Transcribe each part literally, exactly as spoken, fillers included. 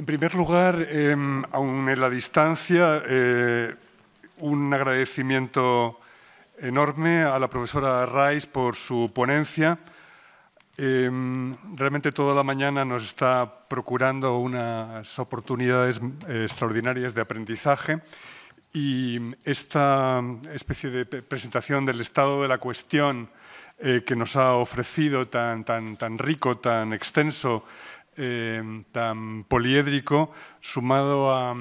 En primer lugar, eh, aun en la distancia, eh, un agradecimiento enorme a la profesora Rice por su ponencia. Eh, realmente toda la mañana nos está procurando unas oportunidades eh, extraordinarias de aprendizaje y esta especie de presentación del estado de la cuestión eh, que nos ha ofrecido tan, tan, tan rico, tan extenso, eh, tan poliédrico, sumado a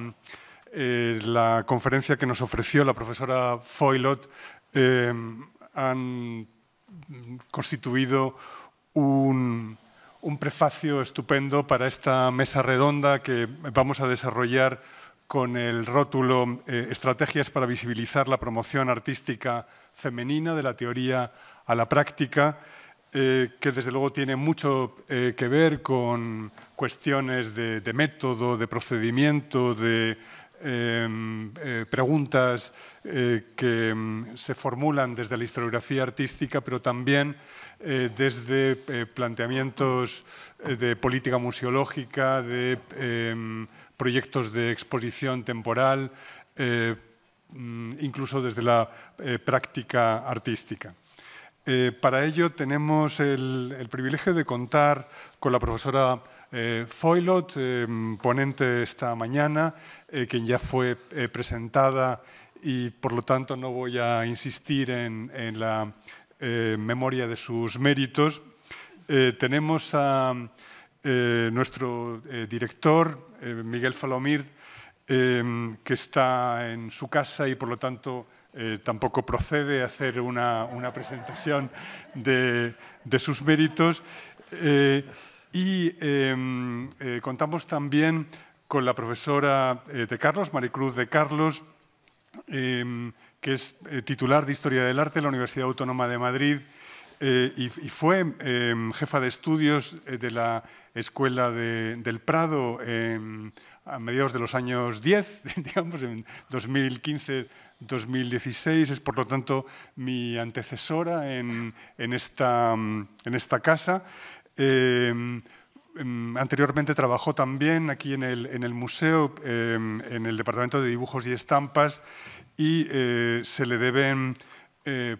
eh, la conferencia que nos ofreció la profesora Ffoillott, Eh, han constituido un, un prefacio estupendo para esta mesa redonda que vamos a desarrollar con el rótulo eh, Estrategias para visibilizar la promoción artística femenina de la teoría a la práctica, eh, que desde luego tiene mucho eh, que ver con cuestiones de, de método, de procedimiento, de Eh, eh, preguntas eh, que eh, se formulan desde la historiografía artística, pero también eh, desde eh, planteamientos eh, de política museológica, de eh, proyectos de exposición temporal, eh, incluso desde la eh, práctica artística. Eh, para ello tenemos el, el privilegio de contar con la profesora Eh, Ffoillott, eh, ponente esta mañana, eh, quien ya fue eh, presentada y por lo tanto no voy a insistir en, en la eh, memoria de sus méritos. Eh, tenemos a eh, nuestro eh, director, eh, Miguel Falomir, eh, que está en su casa y por lo tanto eh, tampoco procede a hacer una, una presentación de, de sus méritos. Eh, Y eh, eh, contamos también con la profesora eh, de Carlos, Maricruz de Carlos, eh, que es eh, titular de Historia del Arte de la Universidad Autónoma de Madrid eh, y, y fue eh, jefa de estudios eh, de la Escuela de, del Prado eh, a mediados de los años diez, digamos, en dos mil quince dos mil dieciséis. Es, por lo tanto, mi antecesora en, en, esta, en esta casa. Eh, eh, anteriormente trabajó también aquí en el, en el museo, eh, en el Departamento de Dibujos y Estampas, y eh, se le deben eh,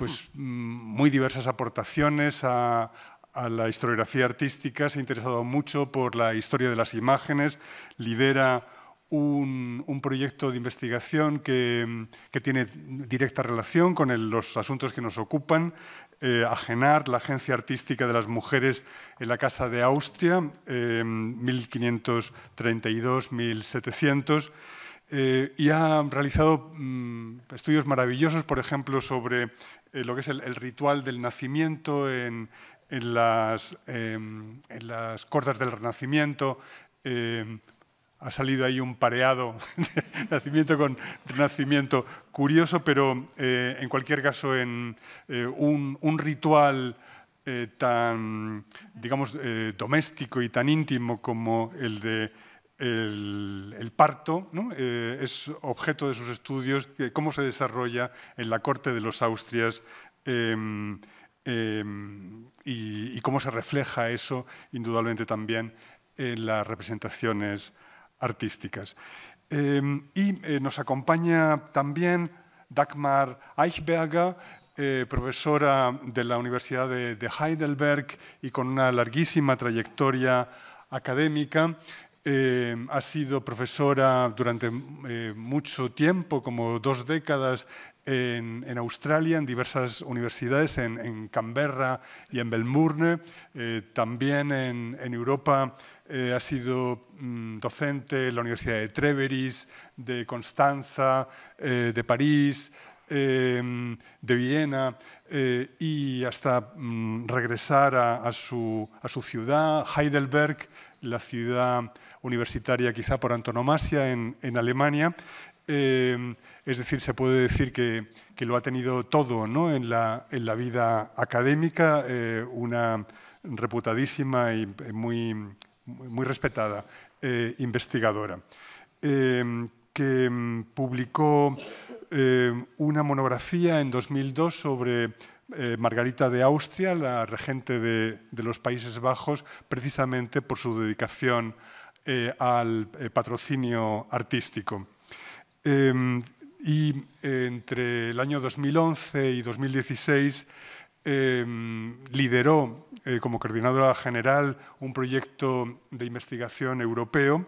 pues, muy diversas aportaciones a, a la historiografía artística. Se ha interesado mucho por la historia de las imágenes, lidera un, un proyecto de investigación que, que tiene directa relación con el, los asuntos que nos ocupan, Eh, Ajenar, la Agencia Artística de las Mujeres en la Casa de Austria, eh, mil quinientos treinta y dos a mil setecientos, eh, y ha realizado mmm, estudios maravillosos, por ejemplo, sobre eh, lo que es el, el ritual del nacimiento en, en, las, eh, en las cortes del Renacimiento. Eh, Ha salido ahí un pareado de nacimiento con renacimiento curioso, pero eh, en cualquier caso en eh, un, un ritual eh, tan, digamos, eh, doméstico y tan íntimo como el de el, el parto, ¿no? eh, es objeto de sus estudios, eh, cómo se desarrolla en la corte de los Austrias eh, eh, y, y cómo se refleja eso, indudablemente también, en las representaciones artísticas. Eh, y eh, nos acompaña también Dagmar Eichberger, eh, profesora de la Universidad de, de Heidelberg y con una larguísima trayectoria académica. Eh, ha sido profesora durante eh, mucho tiempo, como dos décadas, en, en Australia, en diversas universidades, en, en Canberra y en Melbourne. Eh, también en, en Europa eh, ha sido mm, docente en la Universidad de Treveris, de Constanza, eh, de París, eh, de Viena, eh, y hasta mm, regresar a, a, su, a su ciudad, Heidelberg, la ciudad universitaria quizá por antonomasia en, en Alemania. Eh, es decir, se puede decir que, que lo ha tenido todo, ¿no?, en, la, en la vida académica, eh, una reputadísima y muy, muy respetada eh, investigadora, eh, que publicó eh, una monografía en dos mil dos sobre Eh, Margarita de Austria, la regente de, de los Países Bajos, precisamente por su dedicación eh, al eh, patrocinio artístico. Eh, y eh, entre el año dos mil once y dos mil dieciséis eh, lideró eh, como coordinadora general un proyecto de investigación europeo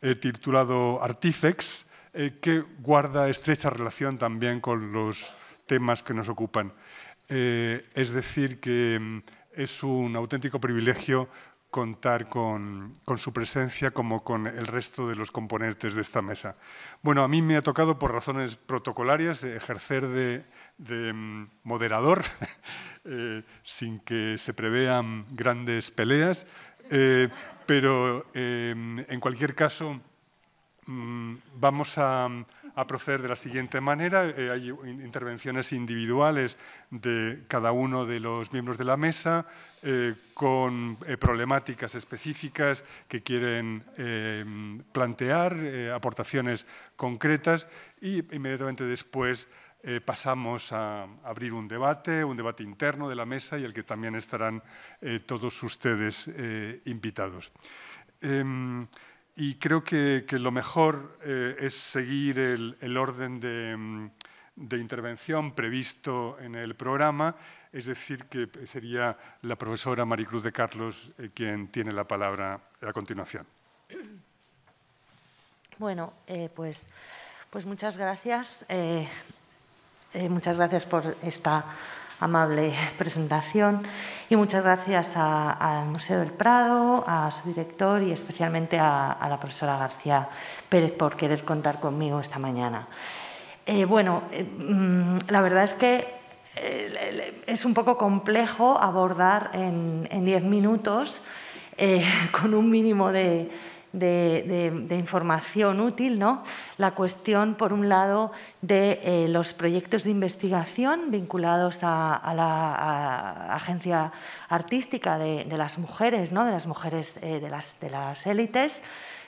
eh, titulado Artifex, eh, que guarda estrecha relación también con los temas que nos ocupan. Eh, es decir, que es un auténtico privilegio contar con, con su presencia como con el resto de los componentes de esta mesa. Bueno, a mí me ha tocado, por razones protocolarias, ejercer de, de moderador, eh, sin que se prevean grandes peleas, eh, pero eh, en cualquier caso mmm, vamos a... a proceder de la siguiente manera. Eh, hay intervenciones individuales de cada uno de los miembros de la mesa eh, con eh, problemáticas específicas que quieren eh, plantear, eh, aportaciones concretas, y inmediatamente después eh, pasamos a abrir un debate, un debate interno de la mesa y al que también estarán eh, todos ustedes eh, invitados. Eh, Y creo que, que lo mejor eh, es seguir el, el orden de, de intervención previsto en el programa, es decir, que sería la profesora Maricruz de Carlos eh, quien tiene la palabra a continuación. Bueno, eh, pues, pues muchas gracias. Eh, eh, muchas gracias por esta amable presentación y muchas gracias al Museo del Prado, a su director y especialmente a, a la profesora García Pérez por querer contar conmigo esta mañana. Eh, bueno, eh, la verdad es que eh, es un poco complejo abordar en, en diez minutos eh, con un mínimo de, de, de, de información útil, ¿no? La cuestión, por un lado, de eh, los proyectos de investigación vinculados a, a la a agencia artística de, de las mujeres, ¿no? De las mujeres eh, de, las, de las élites,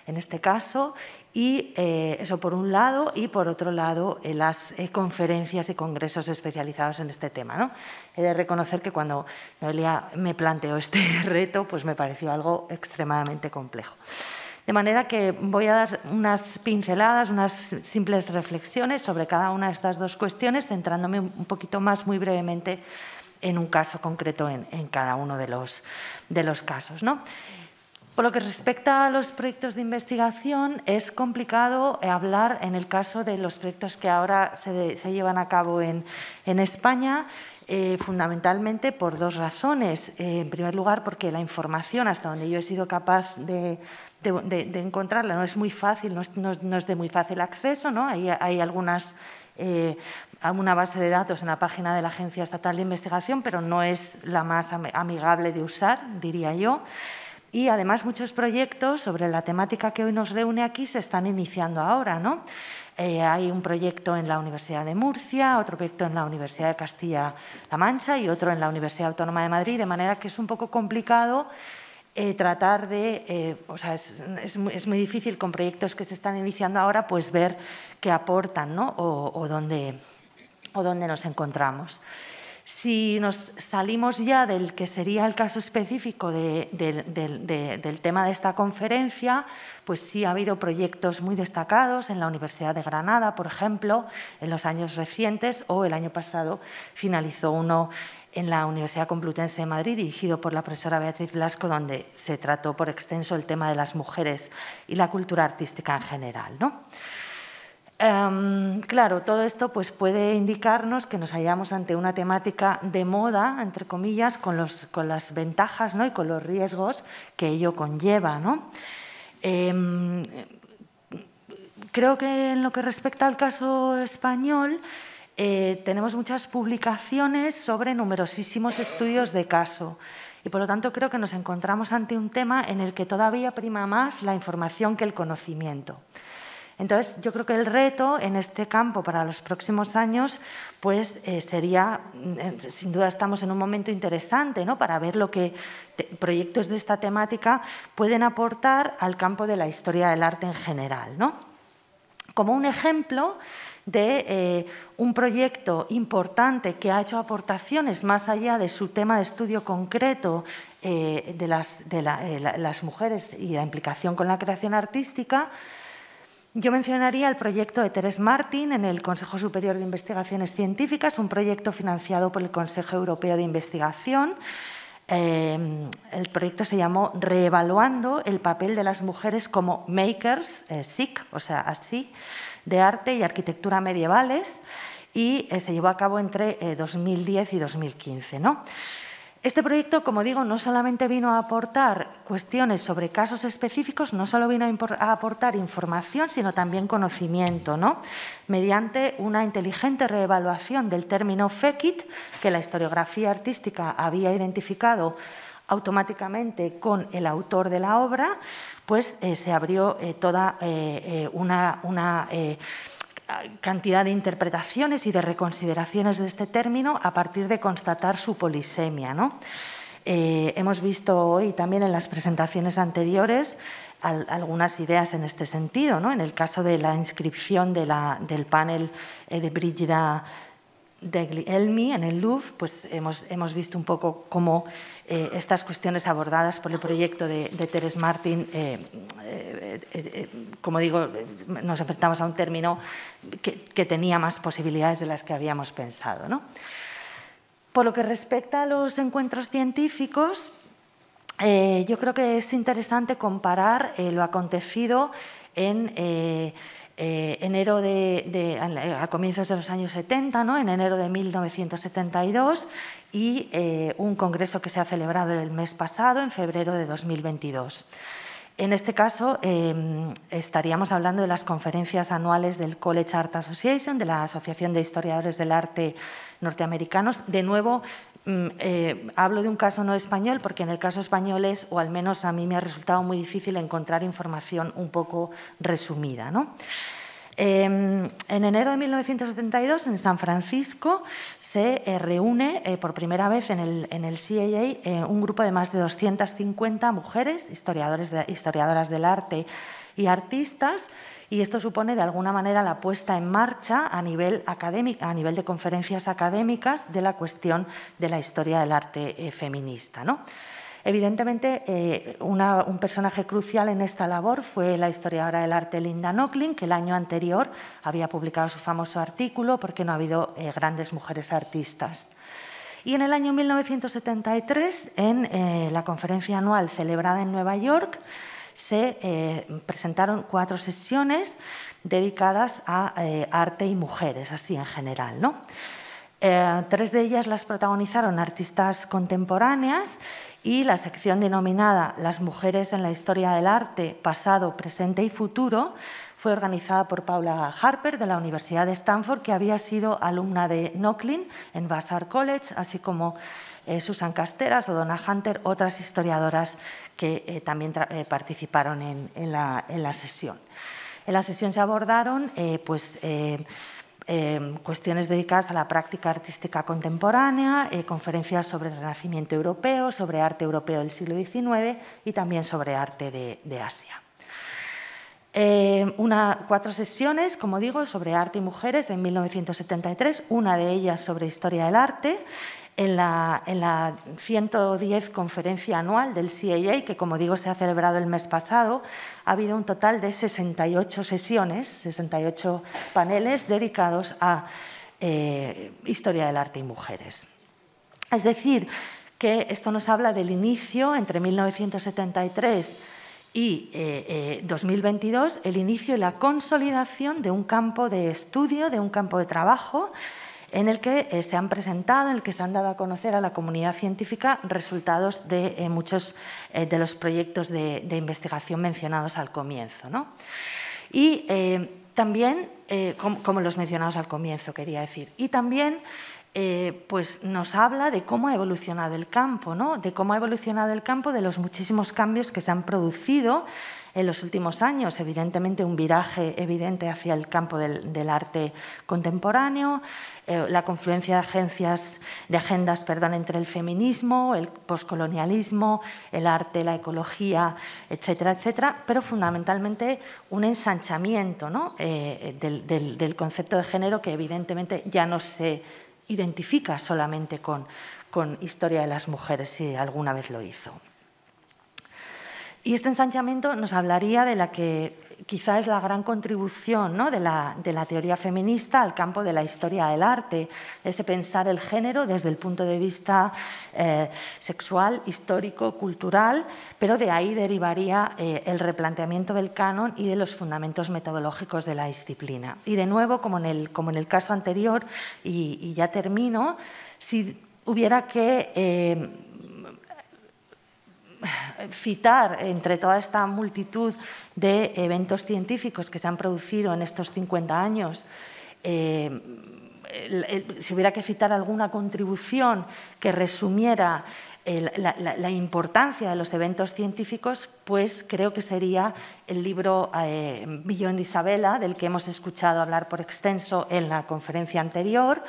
en este caso, y eh, eso por un lado, y por otro lado, eh, las eh, conferencias y congresos especializados en este tema, ¿no? He de reconocer que cuando Noelia me planteó este reto, pues me pareció algo extremadamente complejo. De manera que voy a dar unas pinceladas, unas simples reflexiones sobre cada una de estas dos cuestiones, centrándome un poquito más, muy brevemente, en un caso concreto en, en cada uno de los, de los casos, ¿no? Por lo que respecta a los proyectos de investigación, es complicado hablar en el caso de los proyectos que ahora se, de, se llevan a cabo en, en España, Eh, fundamentalmente por dos razones. Eh, en primer lugar, porque la información, hasta donde yo he sido capaz de, de, de, de encontrarla, no es muy fácil, no es, no, no es de muy fácil acceso, ¿no? Hay, hay algunas, eh, alguna base de datos en la página de la Agencia Estatal de Investigación, pero no es la más amigable de usar, diría yo. Y además muchos proyectos sobre la temática que hoy nos reúne aquí se están iniciando ahora, ¿no? Eh, hay un proyecto en la Universidad de Murcia, otro proyecto en la Universidad de Castilla-La Mancha y otro en la Universidad Autónoma de Madrid, de manera que es un poco complicado eh, tratar de, eh, o sea, es, es, muy, es muy difícil con proyectos que se están iniciando ahora, pues ver qué aportan, ¿no? O, o, dónde, o dónde nos encontramos. Si nos salimos ya del que sería el caso específico de, de, de, de, del tema de esta conferencia, pues sí ha habido proyectos muy destacados en la Universidad de Granada, por ejemplo, en los años recientes, o el año pasado finalizó uno en la Universidad Complutense de Madrid, dirigido por la profesora Beatriz Blasco, donde se trató por extenso el tema de las mujeres y la cultura artística en general, ¿no? Um, claro, todo esto pues, puede indicarnos que nos hallamos ante una temática de moda, entre comillas, con, los, con las ventajas, ¿no? Y con los riesgos que ello conlleva, ¿no? Eh, creo que en lo que respecta al caso español, eh, tenemos muchas publicaciones sobre numerosísimos estudios de caso. Y por lo tanto creo que nos encontramos ante un tema en el que todavía prima más la información que el conocimiento. Entonces, yo creo que el reto en este campo para los próximos años pues, eh, sería, eh, sin duda estamos en un momento interesante, ¿no? Para ver lo que te, proyectos de esta temática pueden aportar al campo de la historia del arte en general, ¿no? como un ejemplo de eh, un proyecto importante que ha hecho aportaciones más allá de su tema de estudio concreto eh, de, las, de la, eh, las mujeres y la implicación con la creación artística. Yo mencionaría el proyecto de Teresa Martín en el Consejo Superior de Investigaciones Científicas, un proyecto financiado por el Consejo Europeo de Investigación. Eh, el proyecto se llamó Reevaluando el papel de las mujeres como makers, eh, S I C, o sea, así, de arte y arquitectura medievales, y eh, se llevó a cabo entre eh, dos mil diez y dos mil quince, ¿no? Este proyecto, como digo, no solamente vino a aportar cuestiones sobre casos específicos, no solo vino a aportar información, sino también conocimiento, ¿no? Mediante una inteligente reevaluación del término FECIT, que la historiografía artística había identificado automáticamente con el autor de la obra, pues eh, se abrió eh, toda eh, eh, una... una eh, cantidad de interpretaciones y de reconsideraciones de este término a partir de constatar su polisemia, ¿no? Eh, hemos visto hoy también en las presentaciones anteriores al, algunas ideas en este sentido, ¿no? En el caso de la inscripción de la, del panel eh, de Brigida de Degli Elmi en el Louvre, pues hemos, hemos visto un poco cómo eh, estas cuestiones abordadas por el proyecto de, de Teresa Martín eh, eh, eh, como digo, nos enfrentamos a un término que, que tenía más posibilidades de las que habíamos pensado, ¿no? Por lo que respecta a los encuentros científicos, eh, yo creo que es interesante comparar eh, lo acontecido en eh, eh, enero de, de, a comienzos de los años setenta, ¿no? En enero de mil novecientos setenta y dos, y eh, un congreso que se ha celebrado el mes pasado, en febrero de dos mil veintidós. En este caso, eh, estaríamos hablando de las conferencias anuales del College Art Association, de la Asociación de Historiadores del Arte Norteamericanos. De nuevo, eh, hablo de un caso no español, porque en el caso español es, o al menos a mí me ha resultado muy difícil encontrar información un poco resumida, ¿no? Eh, en enero de mil novecientos setenta y dos, en San Francisco, se eh, reúne eh, por primera vez en el, en el C A A eh, un grupo de más de doscientas cincuenta mujeres, historiadores de, historiadoras del arte y artistas, y esto supone de alguna manera la puesta en marcha a nivel, académico, a nivel de conferencias académicas de la cuestión de la historia del arte eh, feminista, ¿no? Evidentemente, eh, una, un personaje crucial en esta labor fue la historiadora del arte Linda Nochlin, que el año anterior había publicado su famoso artículo "¿Por qué no ha habido eh, grandes mujeres artistas?". Y en el año mil novecientos setenta y tres, en eh, la conferencia anual celebrada en Nueva York, se eh, presentaron cuatro sesiones dedicadas a eh, arte y mujeres, así en general, ¿no? Eh, tres de ellas las protagonizaron artistas contemporáneas, y la sección denominada Las mujeres en la historia del arte, pasado, presente y futuro, fue organizada por Paula Harper de la Universidad de Stanford, que había sido alumna de Nochlin en Vassar College, así como eh, Susan Casteras o Donna Hunter, otras historiadoras que eh, también eh, participaron en, en, la, en la sesión. En la sesión se abordaron eh, pues, eh, Eh, cuestiones dedicadas a la práctica artística contemporánea, eh, conferencias sobre el Renacimiento europeo, sobre arte europeo del siglo diecinueve y también sobre arte de, de Asia. Eh, una, cuatro sesiones, como digo, sobre arte y mujeres en mil novecientos setenta y tres, una de ellas sobre historia del arte, en la, en la ciento diez conferencia anual del C A A, que como digo se ha celebrado el mes pasado, ha habido un total de sesenta y ocho sesiones, sesenta y ocho paneles dedicados a eh, historia del arte y mujeres. Es decir, que esto nos habla del inicio entre mil novecientos setenta y tres y eh, eh, dos mil veintidós, el inicio y la consolidación de un campo de estudio, de un campo de trabajo, en el que eh, se han presentado, en el que se han dado a conocer a la comunidad científica resultados de eh, muchos eh, de los proyectos de, de investigación mencionados al comienzo, ¿no? Y eh, también, eh, como, como los mencionados al comienzo, quería decir, y también eh, pues nos habla de cómo ha evolucionado el campo, ¿no? De cómo ha evolucionado el campo, de los muchísimos cambios que se han producido en los últimos años, evidentemente un viraje evidente hacia el campo del, del arte contemporáneo, eh, la confluencia de, agencias, de agendas perdón, entre el feminismo, el poscolonialismo, el arte, la ecología, etcétera, etcétera, pero fundamentalmente un ensanchamiento, ¿no? eh, del, del, del concepto de género que evidentemente ya no se identifica solamente con, con historia de las mujeres, si alguna vez lo hizo. Y este ensanchamiento nos hablaría de la que quizá es la gran contribución, ¿no? de, la, de la teoría feminista al campo de la historia del arte, este pensar el género desde el punto de vista eh, sexual, histórico, cultural, pero de ahí derivaría eh, el replanteamiento del canon y de los fundamentos metodológicos de la disciplina. Y de nuevo, como en el, como en el caso anterior, y, y ya termino, si hubiera que... Eh, citar entre toda esta multitud de eventos científicos que se han producido en estos cincuenta años, eh, si hubiera que citar alguna contribución que resumiera eh, la, la, la importancia de los eventos científicos, pues creo que sería el libro eh, Billón de Isabela, del que hemos escuchado hablar por extenso en la conferencia anterior,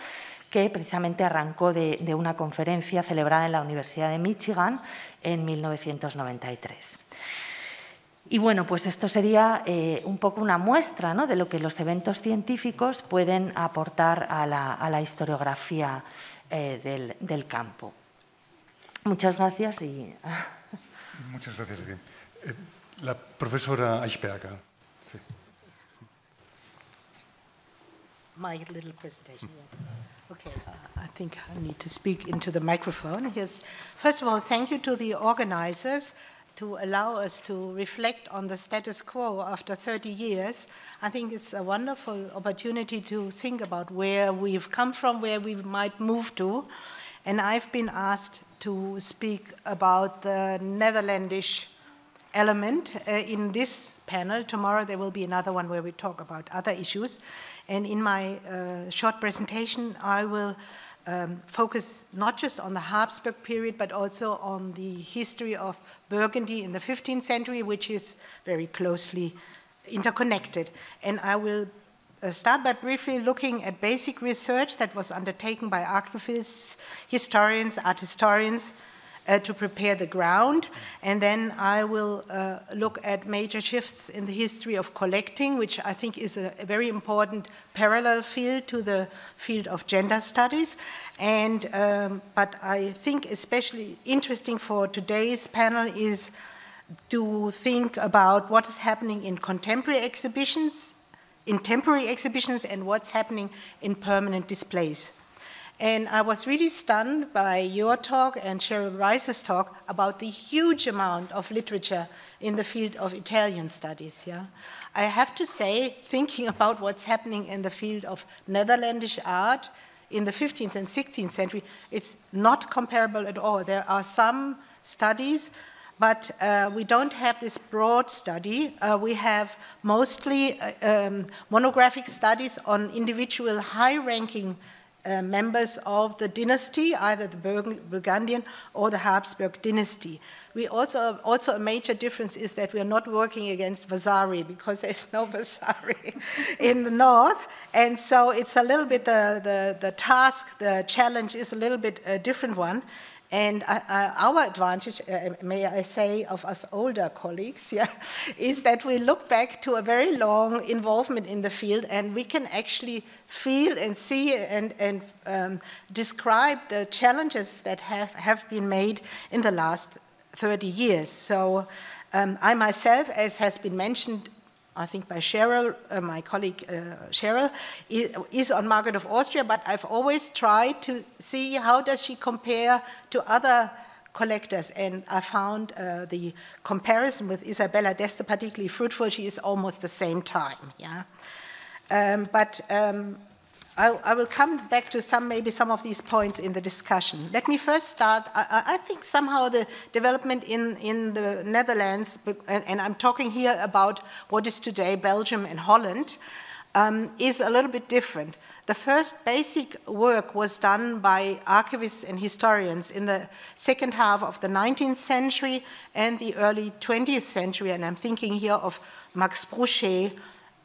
que precisamente arrancó de, de una conferencia celebrada en la Universidad de Michigan en mil novecientos noventa y tres. Y bueno, pues esto sería eh, un poco una muestra, ¿no? de lo que los eventos científicos pueden aportar a la, a la historiografía eh, del, del campo. Muchas gracias y... Muchas gracias. Eh, la profesora Eichberger. Sí. My little presentation, yes. Okay, uh, I think I need to speak into the microphone. Yes. First of all, thank you to the organizers to allow us to reflect on the status quo after thirty years. I think it's a wonderful opportunity to think about where we've come from, where we might move to. And I've been asked to speak about the Netherlandish element uh, in this panel. Tomorrow there will be another one where we talk about other issues. And in my uh, short presentation, I will um, focus not just on the Habsburg period, but also on the history of Burgundy in the fifteenth century, which is very closely interconnected. And I will uh, start by briefly looking at basic research that was undertaken by archivists, historians, art historians, Uh, to prepare the ground, and then I will uh, look at major shifts in the history of collecting, which I think is a, a very important parallel field to the field of gender studies, and um, but I think especially interesting for today's panel is to think about what is happening in contemporary exhibitions, in temporary exhibitions, and what's happening in permanent displays. And I was really stunned by your talk and Cheryl Rice's talk about the huge amount of literature in the field of Italian studies. Yeah? I have to say, thinking about what's happening in the field of Netherlandish art in the fifteenth and sixteenth century, it's not comparable at all. There are some studies, but uh, we don't have this broad study. Uh, we have mostly uh, um, monographic studies on individual high-ranking Uh, members of the dynasty, either the Burg Burgundian or the Habsburg dynasty. We also, also a major difference is that we are not working against Vasari, because there's no Vasari in the north, and so it's a little bit the, the, the task, the challenge is a little bit a different one. And uh, our advantage, uh, may I say, of us older colleagues, yeah, is that we look back to a very long involvement in the field, and we can actually feel and see and, and um, describe the challenges that have, have been made in the last thirty years. So um, I myself, as has been mentioned, I think by Cheryl, uh, my colleague uh, Cheryl, is on Margaret of Austria, but I've always tried to see how does she compare to other collectors, and I found uh, the comparison with Isabella d'Este particularly fruitful. She is almost the same time, yeah? Um, but um, I, I will come back to some, maybe some of these points in the discussion. Let me first start, I, I think somehow the development in, in the Netherlands, and, and I'm talking here about what is today Belgium and Holland, um, is a little bit different. The first basic work was done by archivists and historians in the second half of the nineteenth century and the early twentieth century, and I'm thinking here of Max Bruchet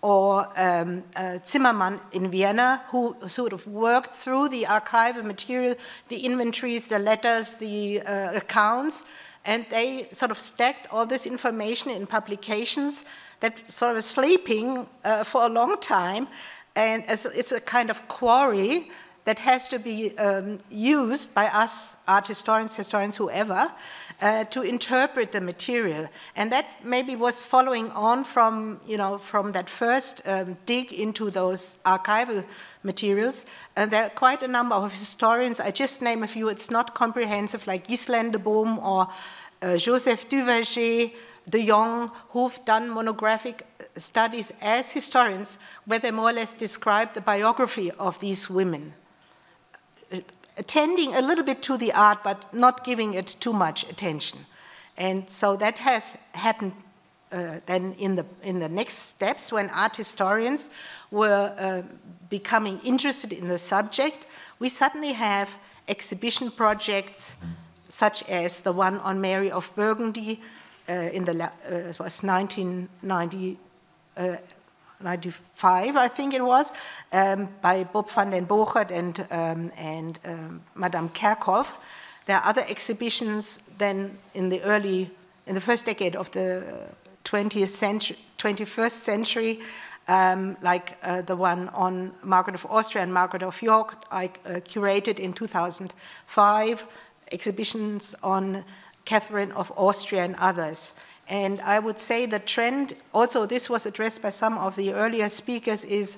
or um, uh, Zimmermann in Vienna, who sort of worked through the archival material, the inventories, the letters, the uh, accounts, and they sort of stacked all this information in publications that sort of sleeping uh, for a long time, and as it's a kind of quarry that has to be um, used by us, art historians, historians, whoever, uh, to interpret the material. And that maybe was following on from, you know, from that first um, dig into those archival materials. And there are quite a number of historians. I just name a few. It's not comprehensive, like Ghislaine de Boom or uh, Joseph Duverger de Jong, who've done monographic studies as historians where they more or less describe the biography of these women, attending a little bit to the art, but not giving it too much attention. And so that has happened uh, then in the, in the next steps when art historians were uh, becoming interested in the subject. We suddenly have exhibition projects such as the one on Mary of Burgundy uh, in the, uh, it was nineteen ninety-five, I think it was, um, by Bob van den Bochert and, um, and um, Madame Kerkhoff. There are other exhibitions then in the early, in the first decade of the twentieth century, twenty-first century, um, like uh, the one on Margaret of Austria and Margaret of York, I uh, curated in two thousand five, exhibitions on Catherine of Austria and others. And I would say the trend, also this was addressed by some of the earlier speakers, is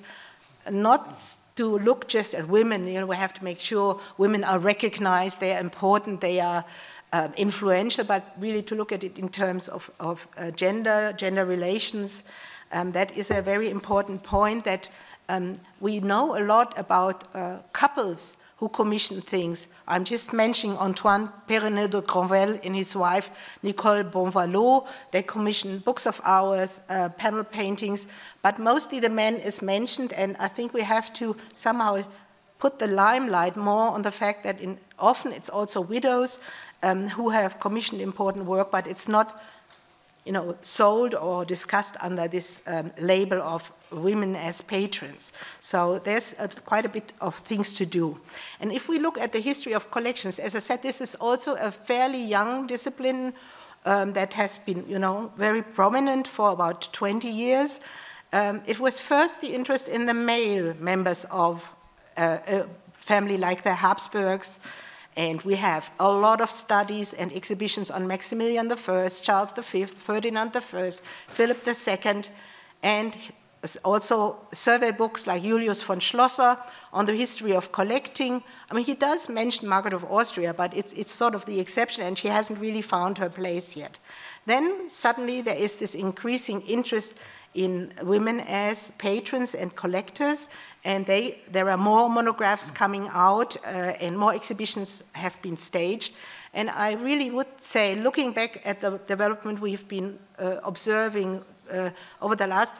not to look just at women. You know, we have to make sure women are recognized, they are important, they are um, influential, but really to look at it in terms of, of uh, gender, gender relations. Um, that is a very important point, that um, we know a lot about uh, couples who commissioned things. I'm just mentioning Antoine Perrineau de Granvelle and his wife, Nicole Bonvalot. They commissioned books of hours, uh, panel paintings, but mostly the man is mentioned, and I think we have to somehow put the limelight more on the fact that in, often it's also widows um, who have commissioned important work, but it's not, you know, sold or discussed under this um, label of women as patrons. So there's a, quite a bit of things to do. And if we look at the history of collections, as I said, this is also a fairly young discipline um, that has been, you know, very prominent for about twenty years. Um, it was first the interest in the male members of uh, a family like the Habsburgs, and we have a lot of studies and exhibitions on Maximilian the First, Charles the Fifth, Ferdinand the First, Philip the Second, and also survey books like Julius von Schlosser on the history of collecting. I mean, he does mention Margaret of Austria, but it's, it's sort of the exception, and she hasn't really found her place yet. Then suddenly there is this increasing interest in women as patrons and collectors, and they, there are more monographs coming out uh, and more exhibitions have been staged. And I really would say, looking back at the development we've been uh, observing uh, over the last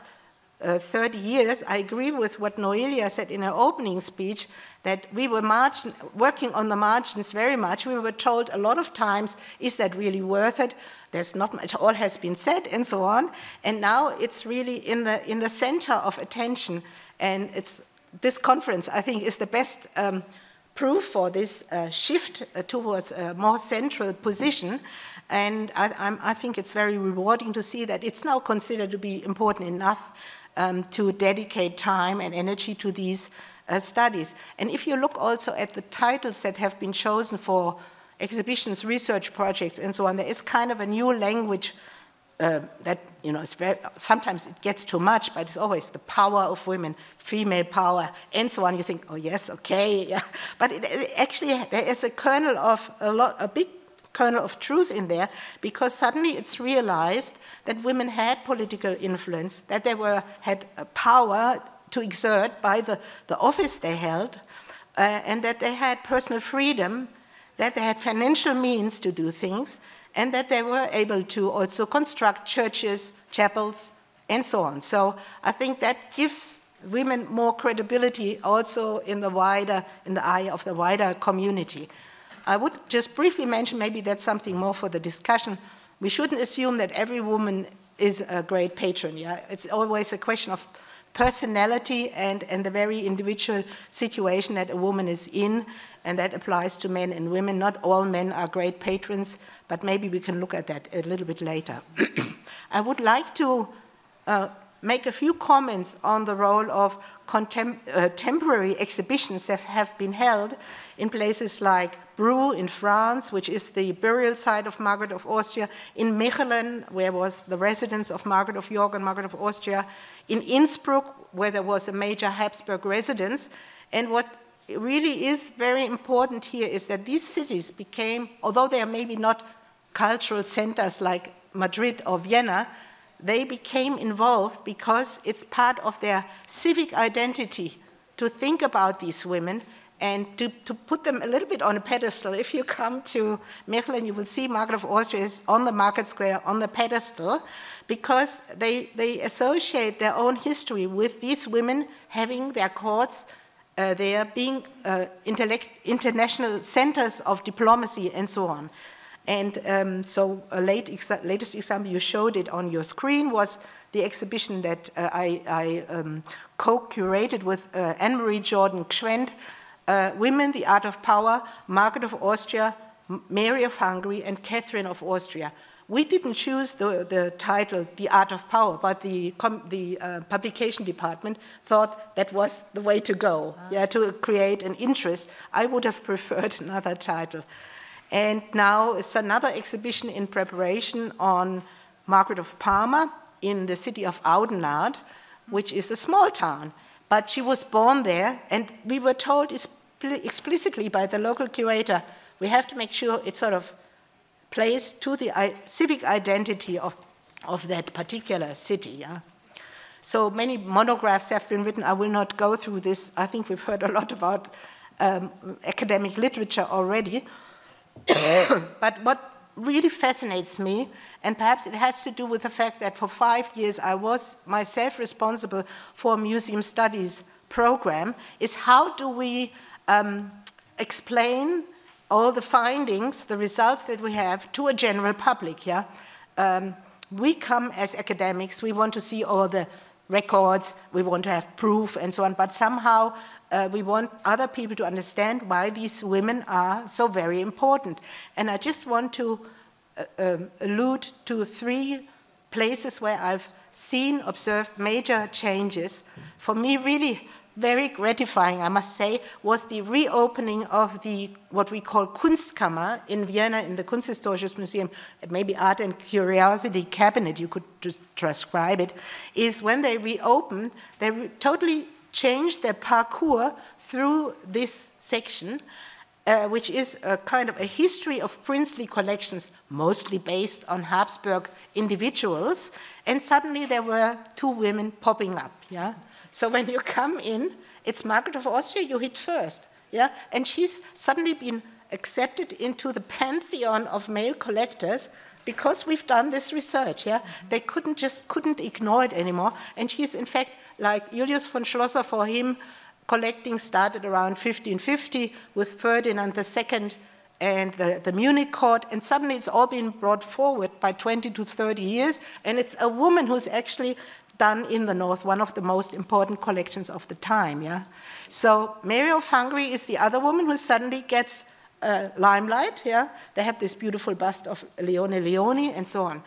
uh, thirty years, I agree with what Noelia said in her opening speech, that we were margin, working on the margins very much. We were told a lot of times, is that really worth it? There's not much, all has been said, and so on. And now it's really in the, in the center of attention. And it's, this conference, I think, is the best um, proof for this uh, shift uh, towards a more central position. And I, I'm, I think it's very rewarding to see that it's now considered to be important enough um, to dedicate time and energy to these uh, studies. And if you look also at the titles that have been chosen for exhibitions, research projects, and so on, there is kind of a new language uh, that, you know, it's very, sometimes it gets too much, but it's always the power of women, female power, and so on. You think, oh yes, okay, yeah. But it, it actually, there is a kernel of, a, lot, a big kernel of truth in there, because suddenly it's realized that women had political influence, that they were, had a power to exert by the, the office they held, uh, and that they had personal freedom, that they had financial means to do things, and that they were able to also construct churches, chapels, and so on. So I think that gives women more credibility also in the wider, in the eye of the wider community. I would just briefly mention, maybe that's something more for the discussion, we shouldn't assume that every woman is a great patron. Yeah? It's always a question of personality and, and the very individual situation that a woman is in, and that applies to men and women. Not all men are great patrons, but maybe we can look at that a little bit later. I would like to uh, make a few comments on the role of contem uh, temporary exhibitions that have been held in places like Brou in France, which is the burial site of Margaret of Austria, in Mechelen, where was the residence of Margaret of York and Margaret of Austria, in Innsbruck, where there was a major Habsburg residence. And what really is very important here is that these cities became, although they are maybe not cultural centers like Madrid or Vienna, they became involved because it's part of their civic identity to think about these women and to, to put them a little bit on a pedestal. If you come to Mechelen, you will see Margaret of Austria is on the market square, on the pedestal, because they, they associate their own history with these women having their courts uh, there, being uh, intellect, international centers of diplomacy and so on. And um, so a late exa latest example, you showed it on your screen, was the exhibition that uh, I, I um, co-curated with uh, Anne-Marie Jordan-Schwend, Uh, Women, the Art of Power, Margaret of Austria, Mary of Hungary, and Catherine of Austria. We didn't choose the, the title, The Art of Power, but the, com the uh, publication department thought that was the way to go, ah. yeah, to create an interest. I would have preferred another title. And now it's another exhibition in preparation on Margaret of Parma in the city of Oudenaarde, which is a small town. But she was born there, and we were told explicitly by the local curator, we have to make sure it sort of plays to the civic identity of, of that particular city. Yeah? So many monographs have been written. I will not go through this. I think we've heard a lot about um, academic literature already. But what really fascinates me, and perhaps it has to do with the fact that for five years I was myself responsible for a museum studies program, is how do we um, explain all the findings, the results that we have, to a general public, yeah? Um, we come as academics, we want to see all the records, we want to have proof and so on, but somehow Uh, we want other people to understand why these women are so very important. And I just want to uh, um, allude to three places where I've seen, observed major changes. For me, really very gratifying, I must say, was the reopening of the, what we call Kunstkammer in Vienna, in the Kunsthistorisches Museum, maybe Art and Curiosity Cabinet, you could just transcribe it, is when they reopened, they re totally changed their parcours through this section, uh, which is a kind of a history of princely collections, mostly based on Habsburg individuals, and suddenly there were two women popping up. Yeah? So when you come in, it's Margaret of Austria, you hit first. Yeah? And she's suddenly been accepted into the pantheon of male collectors because we've done this research. Yeah? They couldn't just couldn't ignore it anymore, and she's in fact, like Julius von Schlosser, for him, collecting started around fifteen fifty with Ferdinand the Second and the, the Munich court, and suddenly it's all been brought forward by twenty to thirty years, and it's a woman who's actually done in the North one of the most important collections of the time. Yeah? So Mary of Hungary is the other woman who suddenly gets uh, limelight. Yeah? They have this beautiful bust of Leone Leoni and so on.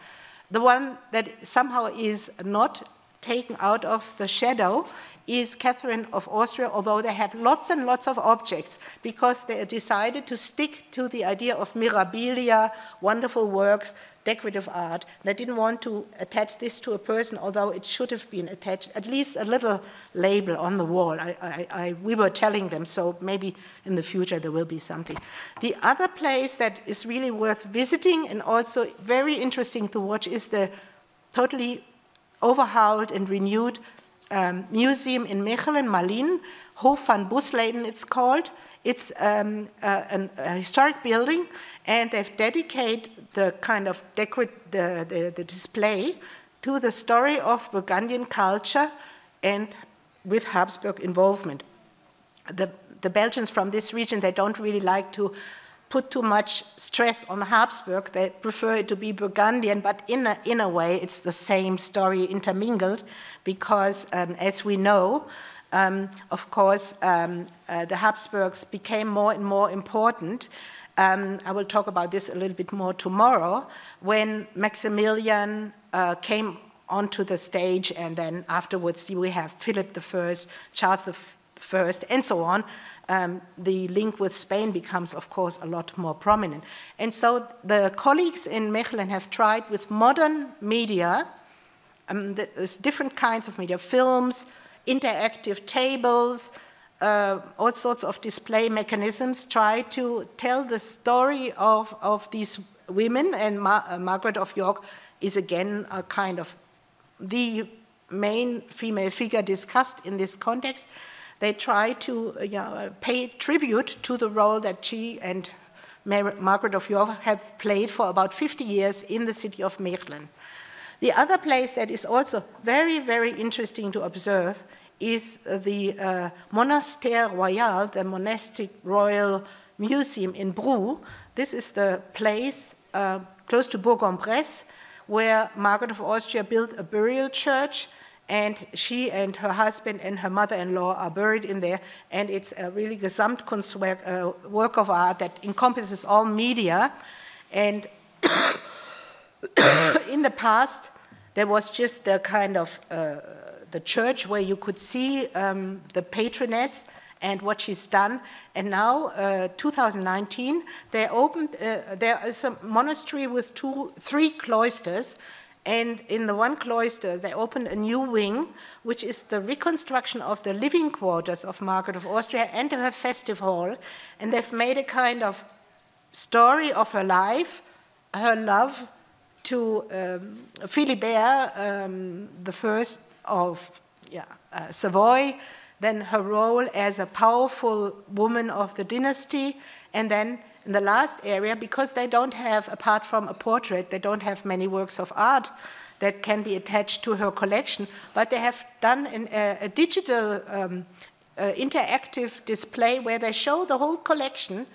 The one that somehow is not taken out of the shadow is Catherine of Austria, although they have lots and lots of objects because they decided to stick to the idea of mirabilia, wonderful works, decorative art. They didn't want to attach this to a person, although it should have been attached, at least a little label on the wall. I, I, I, we were telling them, so maybe in the future there will be something. The other place that is really worth visiting and also very interesting to watch is the totally overhauled and renewed um, museum in Mechelen, Malin, Hof van Busleden it's called. It's um, a, an, a historic building, and they've dedicated the kind of decorate, the, the, the display to the story of Burgundian culture and with Habsburg involvement. The, the Belgians from this region, they don't really like to put too much stress on Habsburg. They prefer it to be Burgundian, but in a, in a way, it's the same story intermingled, because um, as we know, um, of course, um, uh, the Habsburgs became more and more important. Um, I will talk about this a little bit more tomorrow, when Maximilian uh, came onto the stage, and then afterwards we have Philip the First, Charles the First, and so on. Um, the link with Spain becomes, of course, a lot more prominent. And so the colleagues in Mechelen have tried with modern media, um, there's different kinds of media, films, interactive tables, Uh, all sorts of display mechanisms, try to tell the story of, of these women, and Ma uh, Margaret of York is again a kind of the main female figure discussed in this context. They try to uh, you know, pay tribute to the role that she and Mar Margaret of York have played for about fifty years in the city of Mechelen. The other place that is also very, very interesting to observe is the uh, Monastère Royal, the monastic royal museum in Brou. This is the place uh, close to Bourg-en-Bresse where Margaret of Austria built a burial church, and she and her husband and her mother-in-law are buried in there, and it's a really Gesamtkunstwerk, uh, work of art that encompasses all media. And in the past, there was just the kind of uh, the church where you could see um, the patroness and what she's done. And now, uh, two thousand nineteen, they opened, uh, there is a monastery with two, three cloisters, and in the one cloister, they opened a new wing, which is the reconstruction of the living quarters of Margaret of Austria and her festive hall. And they've made a kind of story of her life, her love to um, Philibert um, the First, of yeah, uh, Savoy, then her role as a powerful woman of the dynasty, and then in the last area, because they don't have, apart from a portrait, they don't have many works of art that can be attached to her collection, but they have done an, a, a digital um, uh, interactive display where they show the whole collection,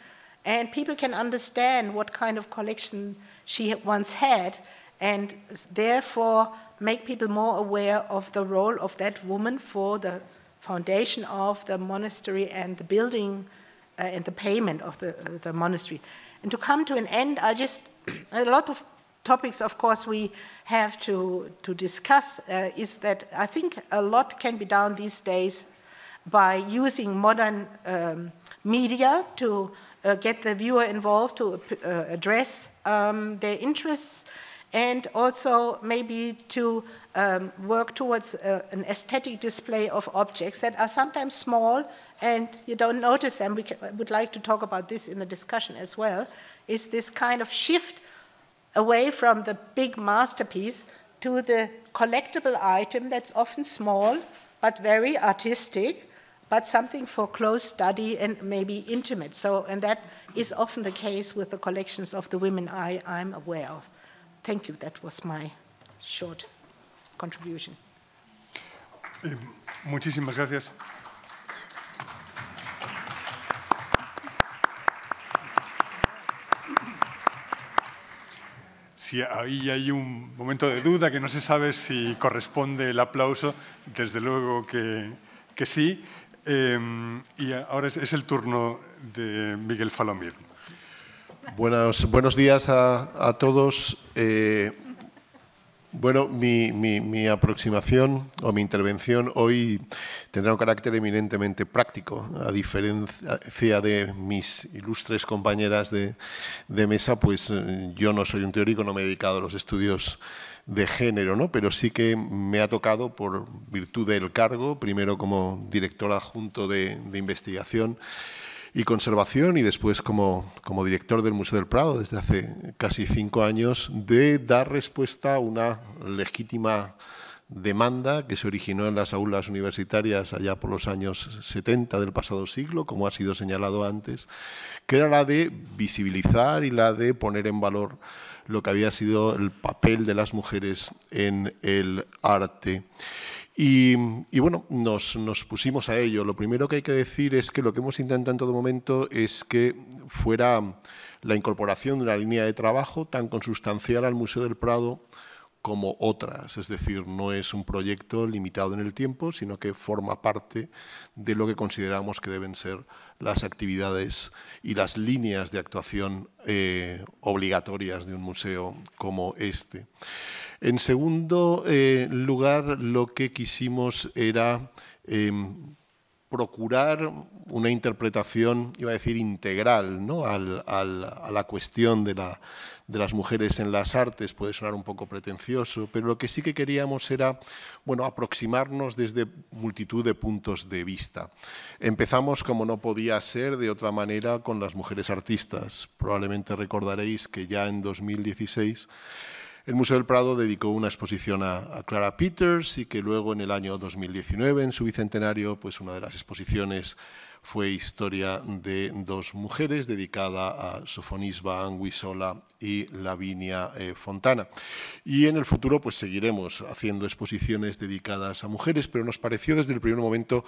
and people can understand what kind of collection she once had, and therefore make people more aware of the role of that woman for the foundation of the monastery and the building uh, and the payment of the, uh, the monastery. And to come to an end, I just, a lot of topics, of course, we have to, to discuss, uh, is that I think a lot can be done these days by using modern um, media to uh, get the viewer involved, to uh, address um, their interests, and also maybe to um, work towards uh, an aesthetic display of objects that are sometimes small and you don't notice them. We can, would like to talk about this in the discussion as well, is this kind of shift away from the big masterpiece to the collectible item that's often small but very artistic, but something for close study and maybe intimate. So, and that is often the case with the collections of the women I, I'm aware of. Thank you, that was my short contribution. Eh, muchísimas gracias. Si ahí hay un momento de duda que no se sabe si corresponde el aplauso, desde luego que, que sí. Eh, y ahora es, es el turno de Miguel Falomir. Buenos, buenos días a, a todos. Eh, bueno, mi, mi, mi aproximación o mi intervención hoy tendrá un carácter eminentemente práctico. A diferencia de mis ilustres compañeras de, de mesa, pues yo no soy un teórico, no me he dedicado a los estudios de género, ¿no? Pero sí que me ha tocado, por virtud del cargo, primero como director adjunto de, de investigación y conservación, y después como, como director del Museo del Prado desde hace casi cinco años, de dar respuesta a una legítima demanda que se originó en las aulas universitarias allá por los años setenta del pasado siglo, como ha sido señalado antes, que era la de visibilizar y la de poner en valor lo que había sido el papel de las mujeres en el arte. Y, y bueno, nos, nos pusimos a ello. Lo primero que hay que decir es que lo que hemos intentado en todo momento es que fuera la incorporación de una línea de trabajo tan consustancial al Museo del Prado como otras. Es decir, no es un proyecto limitado en el tiempo, sino que forma parte de lo que consideramos que deben ser las actividades y las líneas de actuación eh, obligatorias de un museo como este. En segundo eh, lugar, lo que quisimos era eh, procurar una interpretación, iba a decir, integral, ¿no? al, al, a la cuestión de, la, de las mujeres en las artes. Puede sonar un poco pretencioso, pero lo que sí que queríamos era, bueno, aproximarnos desde multitud de puntos de vista. Empezamos, como no podía ser de otra manera, con las mujeres artistas. Probablemente recordaréis que ya en dos mil dieciséis... el Museo del Prado dedicó una exposición a, a Clara Peters y que luego en el año dos mil diecinueve, en su bicentenario, pues una de las exposiciones fue Historia de dos mujeres, dedicada a Sofonisba Anguissola y Lavinia eh, Fontana. Y en el futuro pues seguiremos haciendo exposiciones dedicadas a mujeres, pero nos pareció desde el primer momento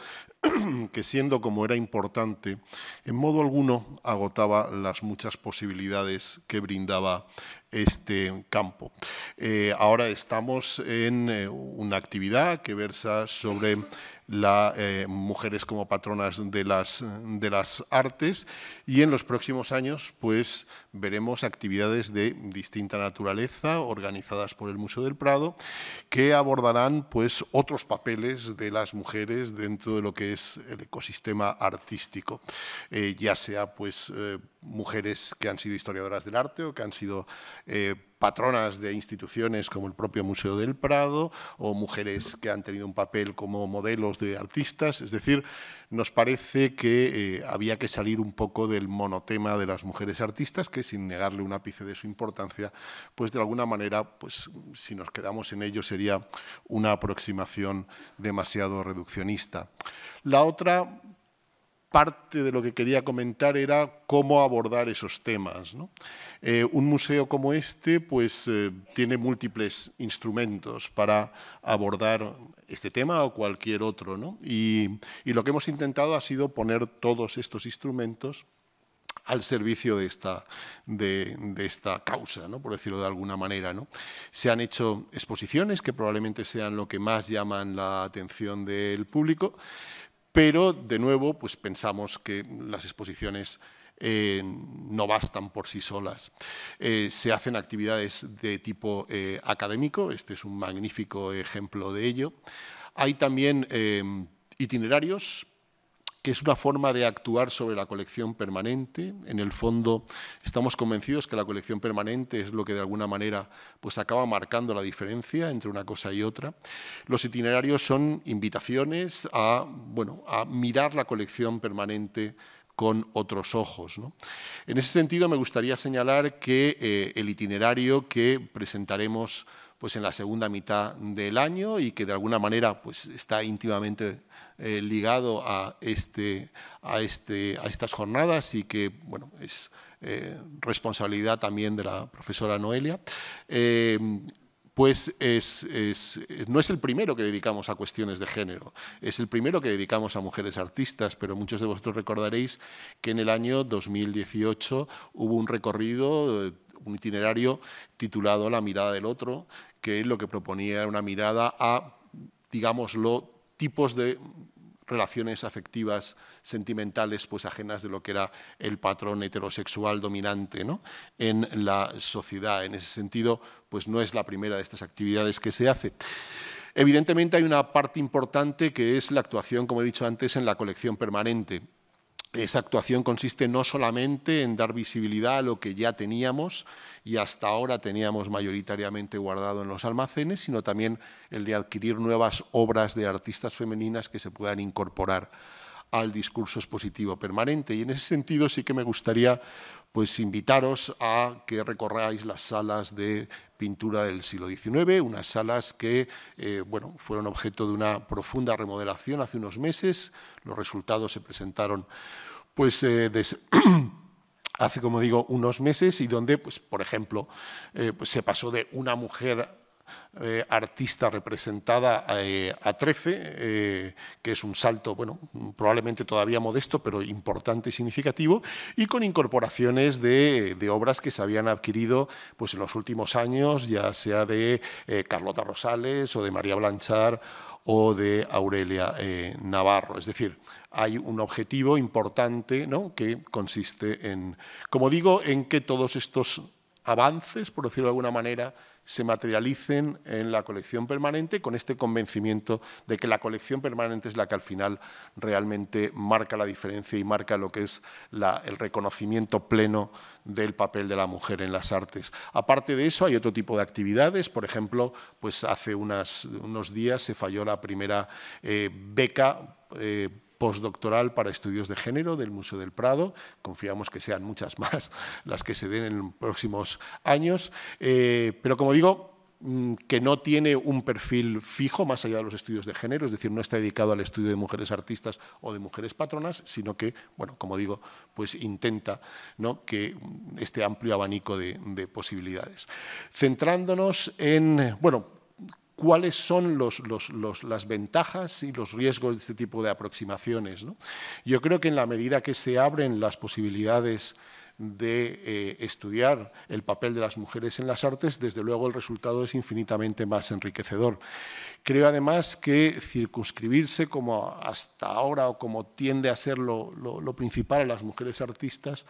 que, siendo como era importante, en modo alguno agotaba las muchas posibilidades que brindaba este campo. Eh, ahora estamos en eh, una actividad que versa sobre las eh, mujeres como patronas de las, de las artes, y en los próximos años pues veremos actividades de distinta naturaleza organizadas por el Museo del Prado que abordarán pues otros papeles de las mujeres dentro de lo que es el ecosistema artístico, eh, ya sea pues eh, mujeres que han sido historiadoras del arte o que han sido eh, patronas de instituciones como el propio Museo del Prado, o mujeres que han tenido un papel como modelos de artistas. Es decir, nos parece que eh, había que salir un poco del monotema de las mujeres artistas, que sin negarle un ápice de su importancia, pues de alguna manera, pues si nos quedamos en ello, sería una aproximación demasiado reduccionista. La otra parte de lo que quería comentar era cómo abordar esos temas, ¿no? Eh, un museo como este pues, eh, tiene múltiples instrumentos para abordar este tema o cualquier otro, ¿no? Y, y lo que hemos intentado ha sido poner todos estos instrumentos al servicio de esta, de, de esta causa, ¿no? Por decirlo de alguna manera, ¿no? Se han hecho exposiciones que probablemente sean lo que más llaman la atención del público, pero, de nuevo, pues pensamos que las exposiciones eh, no bastan por sí solas. Eh, se hacen actividades de tipo eh, académico, este es un magnífico ejemplo de ello. Hay también eh, itinerarios, que es una forma de actuar sobre la colección permanente. En el fondo, estamos convencidos que la colección permanente es lo que de alguna manera pues, acaba marcando la diferencia entre una cosa y otra. Los itinerarios son invitaciones a, bueno, a mirar la colección permanente con otros ojos, ¿no? En ese sentido, me gustaría señalar que eh, el itinerario que presentaremos pues, en la segunda mitad del año y que de alguna manera pues, está íntimamente Eh, ligado a, este, a, este, a estas jornadas y que bueno, es eh, responsabilidad también de la profesora Noelia, eh, pues es, es, no es el primero que dedicamos a cuestiones de género, es el primero que dedicamos a mujeres artistas, pero muchos de vosotros recordaréis que en el año dos mil dieciocho hubo un recorrido, un itinerario titulado La mirada del otro, que lo que proponía era una mirada a, digámoslo, tipos de relaciones afectivas, sentimentales, pues ajenas de lo que era el patrón heterosexual dominante, ¿no? en la sociedad. En ese sentido, pues no es la primera de estas actividades que se hace. Evidentemente hay una parte importante que es la actuación, como he dicho antes, en la colección permanente. Esa actuación consiste no solamente en dar visibilidad a lo que ya teníamos y hasta ahora teníamos mayoritariamente guardado en los almacenes, sino también el de adquirir nuevas obras de artistas femeninas que se puedan incorporar al discurso expositivo permanente. Y en ese sentido sí que me gustaría pues, invitaros a que recorráis las salas de pintura del siglo diecinueve, unas salas que eh, bueno, fueron objeto de una profunda remodelación hace unos meses. Los resultados se presentaron pues, eh, des hace, como digo, unos meses y donde, pues, por ejemplo, eh, pues, se pasó de una mujer eh, artista representada eh, a trece, eh, que es un salto, bueno, probablemente todavía modesto, pero importante y significativo, y con incorporaciones de, de obras que se habían adquirido pues, en los últimos años, ya sea de eh, Carlota Rosales o de María Blanchard o de Aurelia eh, Navarro. Es decir, hay un objetivo importante, ¿no?, que consiste en, como digo, en que todos estos avances, por decirlo de alguna manera, se materialicen en la colección permanente, con este convencimiento de que la colección permanente es la que al final realmente marca la diferencia y marca lo que es la, el reconocimiento pleno del papel de la mujer en las artes. Aparte de eso, hay otro tipo de actividades. Por ejemplo, pues hace unas, unos días se falló la primera eh, beca eh, postdoctoral para estudios de género del Museo del Prado. Confiamos que sean muchas más las que se den en los próximos años. Eh, pero, como digo, que no tiene un perfil fijo más allá de los estudios de género, es decir, no está dedicado al estudio de mujeres artistas o de mujeres patronas, sino que, bueno, como digo, pues intenta, ¿no?, que este amplio abanico de, de posibilidades. Centrándonos en, bueno, cuáles son los, los, los, las ventajas y los riesgos de este tipo de aproximaciones, ¿no? Yo creo que en la medida que se abren las posibilidades de eh, estudiar el papel de las mujeres en las artes, desde luego el resultado es infinitamente más enriquecedor. Creo además que circunscribirse, como hasta ahora o como tiende a ser lo, lo, lo principal en las mujeres artistas,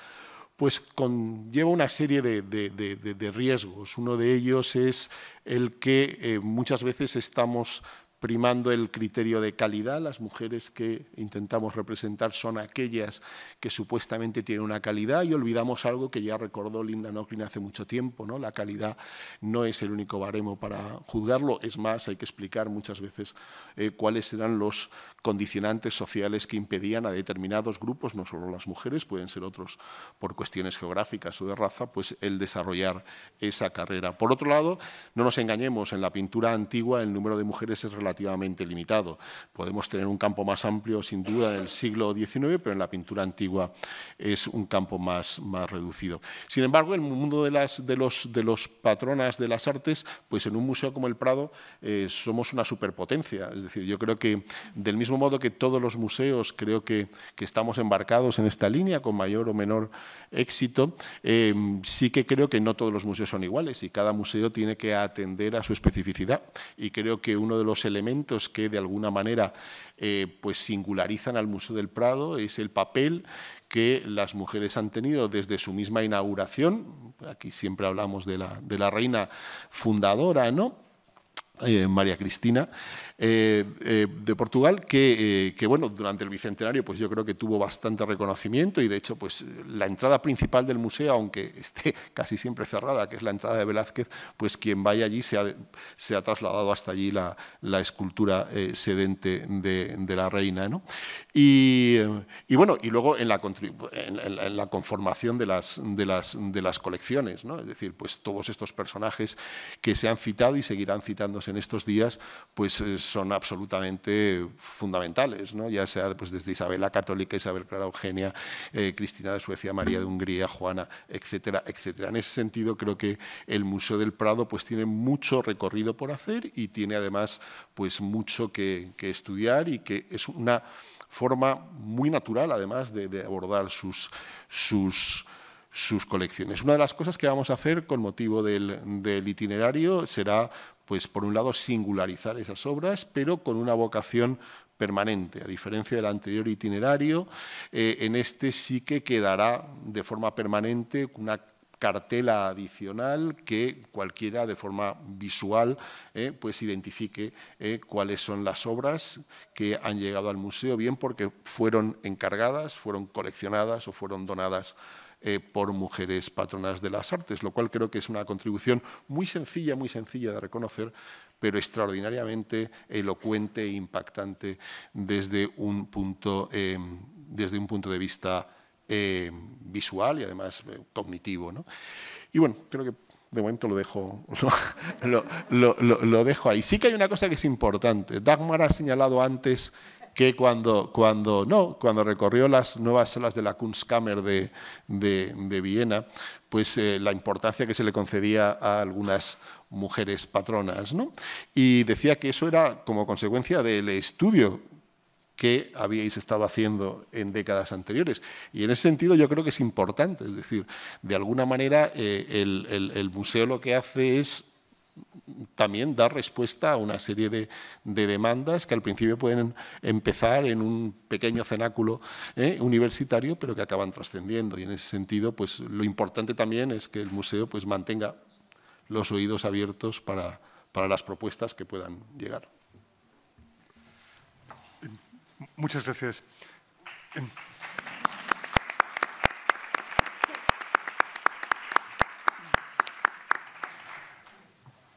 pues conlleva una serie de, de, de, de riesgos. Uno de ellos es el que eh, muchas veces estamos primando el criterio de calidad. Las mujeres que intentamos representar son aquellas que supuestamente tienen una calidad, y olvidamos algo que ya recordó Linda Nochlin hace mucho tiempo, ¿no? La calidad no es el único baremo para juzgarlo. Es más, hay que explicar muchas veces eh, cuáles eran los condicionantes sociales que impedían a determinados grupos, no solo las mujeres, pueden ser otros por cuestiones geográficas o de raza, pues el desarrollar esa carrera. Por otro lado, no nos engañemos, en la pintura antigua el número de mujeres es relativamente limitado. Podemos tener un campo más amplio, sin duda, en el siglo diecinueve, pero en la pintura antigua es un campo más, más reducido. Sin embargo, en el mundo de, las, de, los, de los patronas de las artes, pues en un museo como el Prado eh, somos una superpotencia. Es decir, yo creo que, del mismo modo que todos los museos, creo que, que estamos embarcados en esta línea, con mayor o menor éxito, eh, sí que creo que no todos los museos son iguales y cada museo tiene que atender a su especificidad. Y creo que uno de los elementos que de alguna manera eh, pues singularizan al Museo del Prado es el papel que las mujeres han tenido desde su misma inauguración. Aquí siempre hablamos de la, de la reina fundadora, ¿no?, Eh, María Cristina eh, eh, de Portugal, que, eh, que bueno, durante el Bicentenario pues yo creo que tuvo bastante reconocimiento, y de hecho pues la entrada principal del museo, aunque esté casi siempre cerrada, que es la entrada de Velázquez, pues quien vaya allí se ha, se ha trasladado hasta allí la, la escultura eh, sedente de, de la reina, ¿no? y, y bueno, y luego en la, en, en la conformación de las, de las, de las colecciones, ¿no? Es decir, pues todos estos personajes que se han citado y seguirán citándose en estos días, pues son absolutamente fundamentales, ¿no? Ya sea pues, desde Isabela Católica, Isabel Clara Eugenia, eh, Cristina de Suecia, María de Hungría, Juana, etcétera, etcétera. En ese sentido, creo que el Museo del Prado pues, tiene mucho recorrido por hacer y tiene además pues, mucho que, que estudiar, y que es una forma muy natural además de, de abordar sus... sus sus colecciones. Una de las cosas que vamos a hacer con motivo del, del itinerario será, pues, por un lado, singularizar esas obras, pero con una vocación permanente. A diferencia del anterior itinerario, eh, en este sí que quedará de forma permanente una cartela adicional que cualquiera de forma visual eh, pues identifique eh, cuáles son las obras que han llegado al museo, bien porque fueron encargadas, fueron coleccionadas o fueron donadas Eh, por mujeres patronas de las artes, lo cual creo que es una contribución muy sencilla, muy sencilla de reconocer, pero extraordinariamente elocuente e impactante desde un punto, eh, desde un punto de vista eh, visual y además eh, cognitivo, ¿no? Y bueno, creo que de momento lo dejo, lo, lo, lo, lo dejo ahí. Sí que hay una cosa que es importante. Dagmar ha señalado antes que cuando, cuando, no, cuando recorrió las nuevas salas de la Kunstkammer de, de, de Viena, pues eh, la importancia que se le concedía a algunas mujeres patronas, ¿no? Y decía que eso era como consecuencia del estudio que habíais estado haciendo en décadas anteriores. Y en ese sentido yo creo que es importante, es decir, de alguna manera eh, el, el, el museo lo que hace es también dar respuesta a una serie de, de demandas que al principio pueden empezar en un pequeño cenáculo eh, universitario, pero que acaban trascendiendo. Y en ese sentido, pues lo importante también es que el museo pues, mantenga los oídos abiertos para, para las propuestas que puedan llegar. Muchas gracias.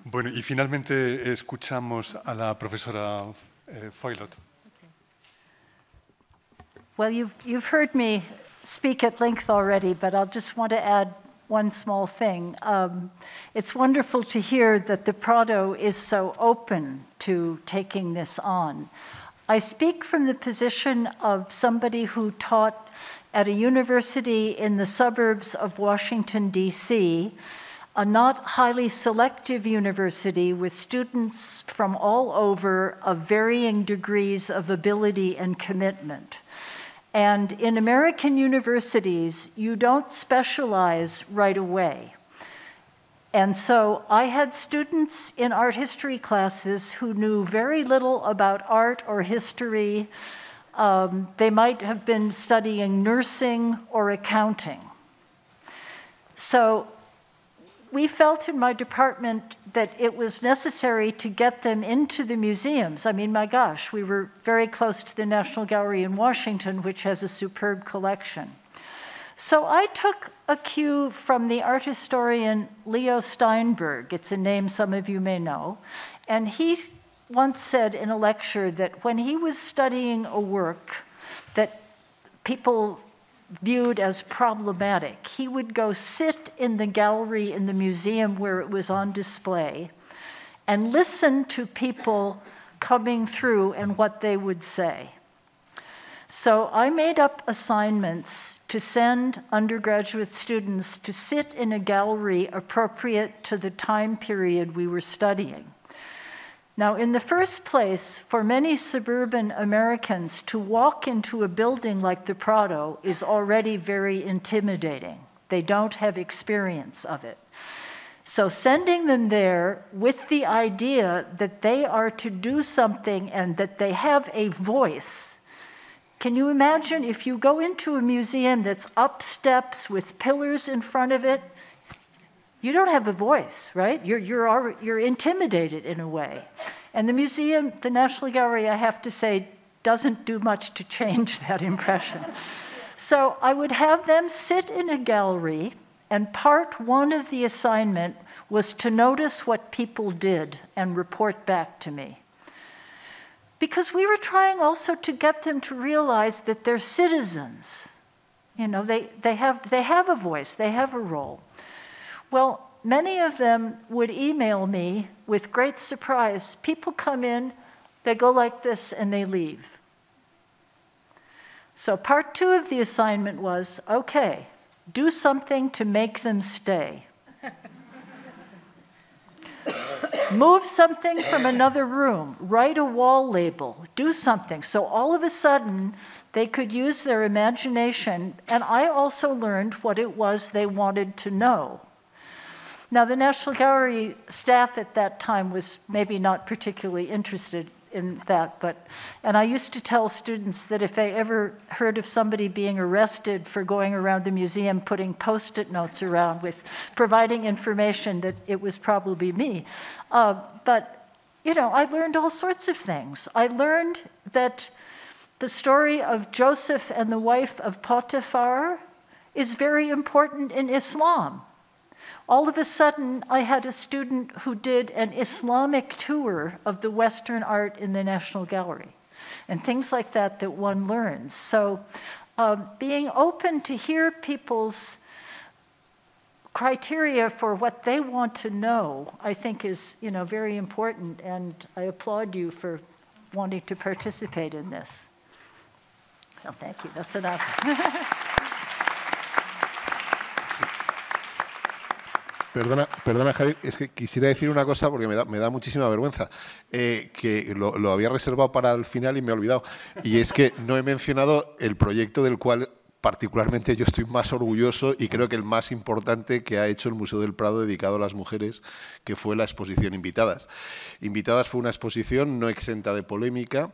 Bueno, y finalmente escuchamos a la profesora eh, Ffoillott. Well, you've, you've heard me speak at length already, but I'll just want to add one small thing. Um, it's wonderful to hear that the Prado is so open to taking this on. I speak from the position of somebody who taught at a university in the suburbs of Washington, D C, a not highly selective university with students from all over of varying degrees of ability and commitment. And in American universities, you don't specialize right away. And so I had students in art history classes who knew very little about art or history. Um, they might have been studying nursing or accounting. So we felt in my department that it was necessary to get them into the museums. I mean, my gosh, we were very close to the National Gallery in Washington, which has a superb collection. So I took a cue from the art historian Leo Steinberg. It's a name some of you may know. And he once said in a lecture that when he was studying a work that people viewed as problematic, he would go sit in the gallery in the museum where it was on display and listen to people coming through and what they would say. So I made up assignments to send undergraduate students to sit in a gallery appropriate to the time period we were studying. Now, in the first place, for many suburban Americans, to walk into a building like the Prado is already very intimidating. They don't have experience of it. So sending them there with the idea that they are to do something and that they have a voice. Can you imagine if you go into a museum that's up steps with pillars in front of it? You don't have a voice, right? You're, you're, you're intimidated in a way. And the museum, the National Gallery, I have to say, doesn't do much to change that impression. So I would have them sit in a gallery, and part one of the assignment was to notice what people did and report back to me. Because we were trying also to get them to realize that they're citizens. You know, they, they, have, they have a voice, they have a role. Well, many of them would email me with great surprise. People come in, they go like this, and they leave. So part two of the assignment was, okay, do something to make them stay. Move something from another room, write a wall label, do something. So all of a sudden, they could use their imagination, and I also learned what it was they wanted to know. Now, the National Gallery staff at that time was maybe not particularly interested in that, but, and I used to tell students that if they ever heard of somebody being arrested for going around the museum putting post-it notes around with providing information, that it was probably me. Uh, but, you know, I learned all sorts of things. I learned that the story of Joseph and the wife of Potiphar is very important in Islam. All of a sudden, I had a student who did an Islamic tour of the Western art in the National Gallery, and things like that that one learns. So um, being open to hear people's criteria for what they want to know, I think is, you know, very important, and I applaud you for wanting to participate in this. Well, thank you, that's enough. Perdona, perdona, Javier, es que quisiera decir una cosa porque me da, me da muchísima vergüenza, eh, que lo, lo había reservado para el final y me he olvidado. Y es que no he mencionado el proyecto del cual particularmente yo estoy más orgulloso y creo que el más importante que ha hecho el Museo del Prado dedicado a las mujeres, que fue la exposición Invitadas. Invitadas fue una exposición no exenta de polémica,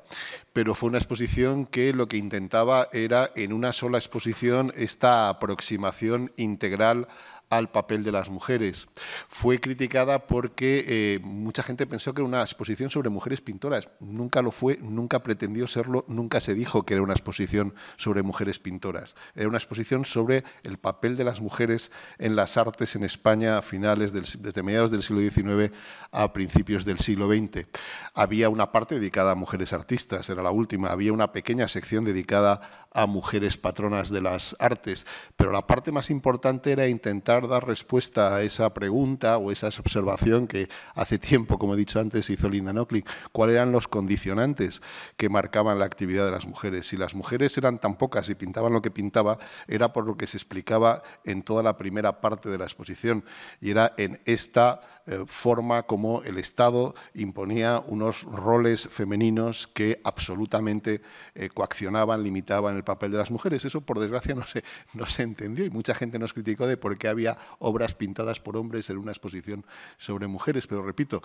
pero fue una exposición que lo que intentaba era, en una sola exposición, esta aproximación integral al papel de las mujeres. Fue criticada porque eh, mucha gente pensó que era una exposición sobre mujeres pintoras. Nunca lo fue, nunca pretendió serlo, nunca se dijo que era una exposición sobre mujeres pintoras. Era una exposición sobre el papel de las mujeres en las artes en España a finales del, desde mediados del siglo diecinueve a principios del siglo veinte. Había una parte dedicada a mujeres artistas, era la última. Había una pequeña sección dedicada a mujeres patronas de las artes, pero la parte más importante era intentar dar respuesta a esa pregunta o esa observación que hace tiempo, como he dicho antes, hizo Linda Nochlin. ¿Cuáles eran los condicionantes que marcaban la actividad de las mujeres? Si las mujeres eran tan pocas y pintaban lo que pintaba, era por lo que se explicaba en toda la primera parte de la exposición, y era en esta eh, forma como el Estado imponía unos roles femeninos que absolutamente eh, coaccionaban, limitaban el papel de las mujeres. Eso, por desgracia, no se, no se entendió y mucha gente nos criticó de por qué había había obras pintadas por hombres en una exposición sobre mujeres, pero repito,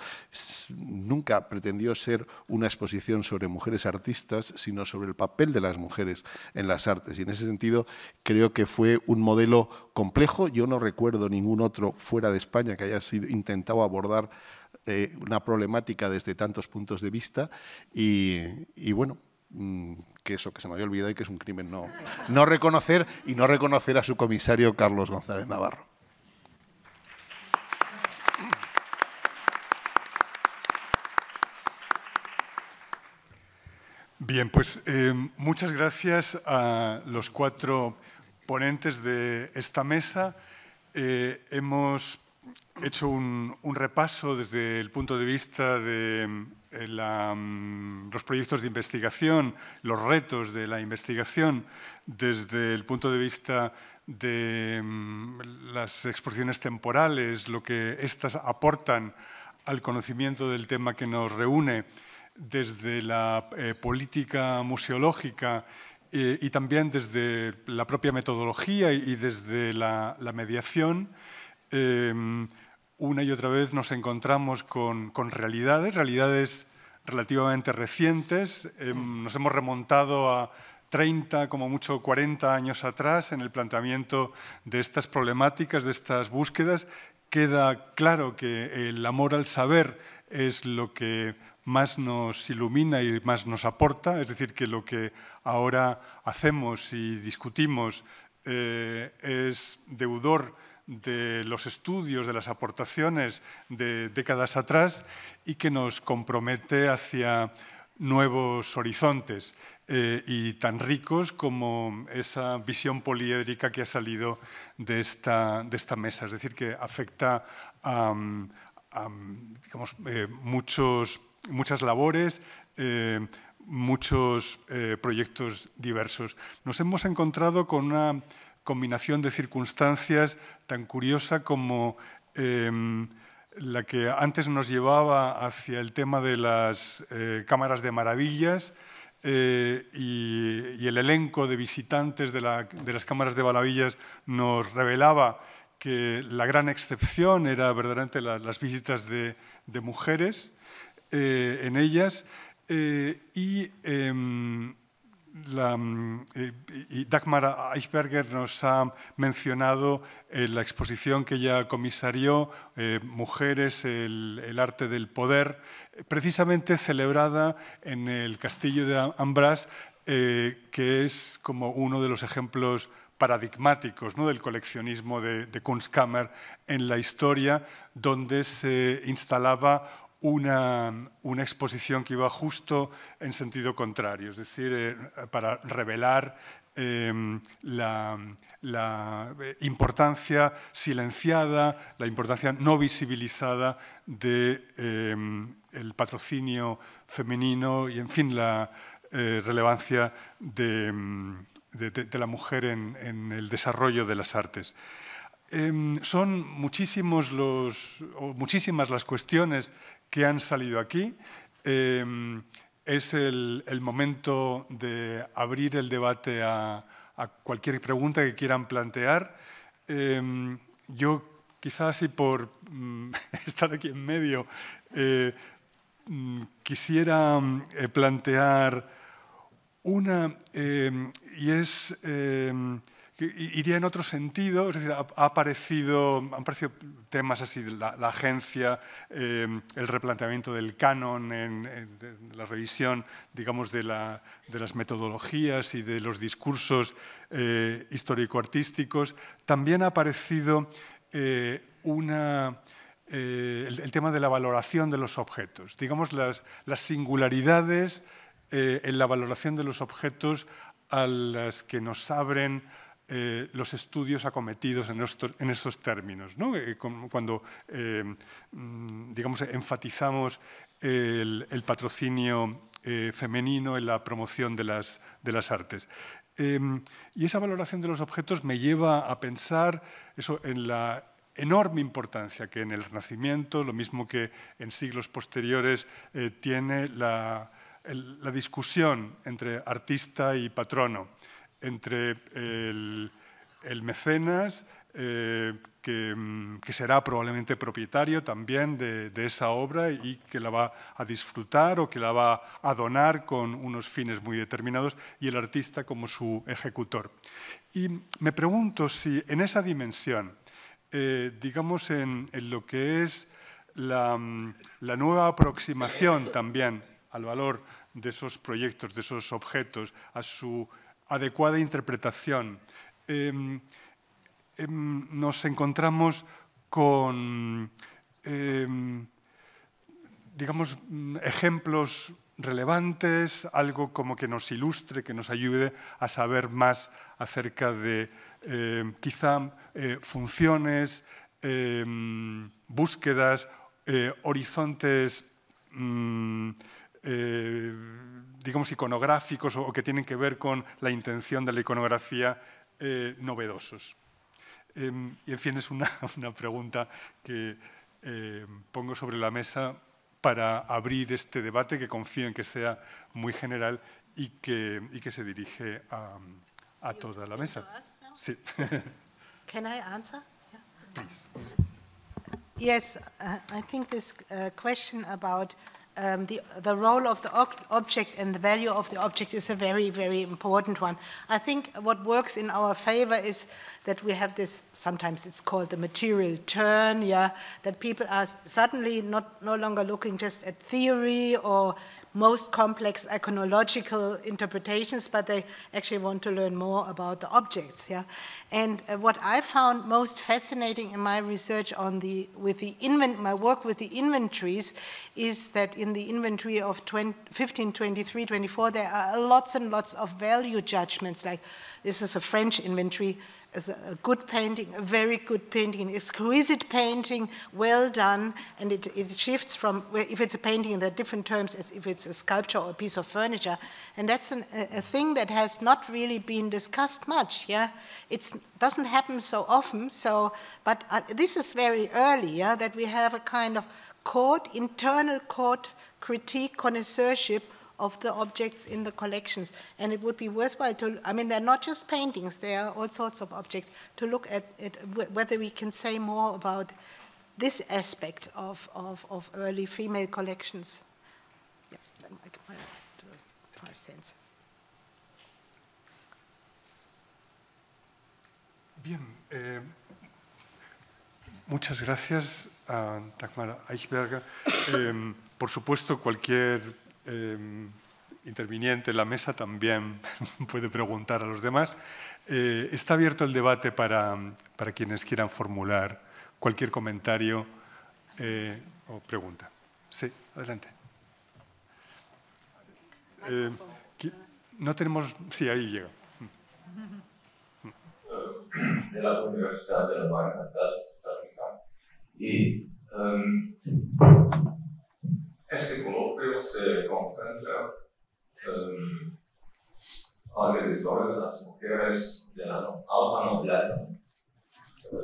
nunca pretendió ser una exposición sobre mujeres artistas, sino sobre el papel de las mujeres en las artes. Y en ese sentido creo que fue un modelo complejo. Yo no recuerdo ningún otro fuera de España que haya sido, intentado abordar eh, una problemática desde tantos puntos de vista y, y bueno, que eso, que se me había olvidado y que es un crimen no, no reconocer y no reconocer a su comisario Carlos González Navarro. Bien, pues eh, muchas gracias a los cuatro ponentes de esta mesa. Eh, hemos hecho un, un repaso desde el punto de vista de La, los proyectos de investigación, los retos de la investigación desde el punto de vista de las exposiciones temporales, lo que éstas aportan al conocimiento del tema que nos reúne, desde la eh, política museológica eh, y también desde la propia metodología y, y desde la, la mediación. Eh, Una y otra vez nos encontramos con, con realidades, realidades relativamente recientes. Eh, nos hemos remontado a treinta, como mucho cuarenta años atrás en el planteamiento de estas problemáticas, de estas búsquedas. Queda claro que el amor al saber es lo que más nos ilumina y más nos aporta. Es decir, que lo que ahora hacemos y discutimos eh, es deudor de los estudios, de las aportaciones de décadas atrás y que nos compromete hacia nuevos horizontes eh, y tan ricos como esa visión poliédrica que ha salido de esta, de esta mesa. Es decir, que afecta a, a digamos, eh, muchos, muchas labores, eh, muchos eh, proyectos diversos. Nos hemos encontrado con una combinación de circunstancias tan curiosa como eh, la que antes nos llevaba hacia el tema de las eh, cámaras de maravillas eh, y, y el elenco de visitantes de, la, de las cámaras de maravillas nos revelaba que la gran excepción era verdaderamente la, las visitas de, de mujeres eh, en ellas eh, y eh, La, eh, y Dagmar Eichberger nos ha mencionado eh, la exposición que ella comisarió, eh, Mujeres, el, el arte del poder, precisamente celebrada en el castillo de Ambrás, eh, que es como uno de los ejemplos paradigmáticos, ¿no?, del coleccionismo de, de Kunstkammer en la historia, donde se instalaba Una, una exposición que iba justo en sentido contrario, es decir, eh, para revelar eh, la, la importancia silenciada, la importancia no visibilizada del de, eh, patrocinio femenino y, en fin, la eh, relevancia de, de, de la mujer en, en el desarrollo de las artes. Eh, son muchísimos los, o muchísimas las cuestiones que han salido aquí. Eh, es el, el momento de abrir el debate a, a cualquier pregunta que quieran plantear. Eh, yo quizás si por mm, estar aquí en medio eh, mm, quisiera eh, plantear una, eh, y es... Eh, iría en otro sentido, es decir, ha, ha aparecido, han aparecido temas así, la, la agencia, eh, el replanteamiento del canon en, en, en la revisión, digamos, de, la, de las metodologías y de los discursos eh, histórico-artísticos. También ha aparecido eh, una, eh, el, el tema de la valoración de los objetos, digamos, las, las singularidades eh, en la valoración de los objetos a las que nos abren Eh, los estudios acometidos en estos, en estos términos, ¿no? Eh, cuando eh, digamos, enfatizamos el, el patrocinio eh, femenino en la promoción de las, de las artes. Eh, y esa valoración de los objetos me lleva a pensar eso, en la enorme importancia que en el Renacimiento, lo mismo que en siglos posteriores, eh, tiene la, el, la discusión entre artista y patrono, entre el, el mecenas, eh, que, que será probablemente propietario también de, de esa obra y que la va a disfrutar o que la va a donar con unos fines muy determinados, y el artista como su ejecutor. Y me pregunto si en esa dimensión, eh, digamos en, en lo que es la, la nueva aproximación también al valor de esos proyectos, de esos objetos, a su adecuada interpretación, Eh, eh, nos encontramos con, eh, digamos, ejemplos relevantes, algo como que nos ilustre, que nos ayude a saber más acerca de eh, quizá eh, funciones, eh, búsquedas, eh, horizontes mm, Eh, digamos, iconográficos o, o que tienen que ver con la intención de la iconografía eh, novedosos. Eh, y, en fin, es una, una pregunta que eh, pongo sobre la mesa para abrir este debate, que confío en que sea muy general y que, y que se dirige a, a toda la mesa. Sí. Can I answer? Yeah. Please. Yes, uh, I think this uh, question about Um, the, the role of the object and the value of the object is a very, very important one. I think what works in our favor is that we have this, sometimes it's called the material turn, yeah, that people are suddenly not, no longer looking just at theory or most complex iconological interpretations, but they actually want to learn more about the objects. Yeah? And uh, what I found most fascinating in my research on the, with the invent, my work with the inventories is that in the inventory of fifteen twenty-three twenty-four, there are lots and lots of value judgments, like this is a French inventory, as a good painting, a very good painting, an exquisite painting, well done, and it, it shifts from, if it's a painting in the different terms, as if it's a sculpture or a piece of furniture, and that's an, a, a thing that has not really been discussed much, yeah? It doesn't happen so often, so, but uh, this is very early, yeah, that we have a kind of court, internal court, critique, connoisseurship, of the objects in the collections. And it would be worthwhile to, I mean, they're not just paintings, they are all sorts of objects, to look at it, whether we can say more about this aspect of, of, of early female collections. Yeah, that might be five cents. Bien, eh, muchas gracias a Dagmar Eichberger. Eh, por supuesto, cualquier Eh, interviniente en la mesa también puede preguntar a los demás. Eh, está abierto el debate para, para quienes quieran formular cualquier comentario eh, o pregunta. Sí, adelante. Eh, no tenemos... Sí, ahí llega. De la Universidad de la Marca y... Um, Este coloquio se concentra um, alrededor de las mujeres de la alta nobleza, uh,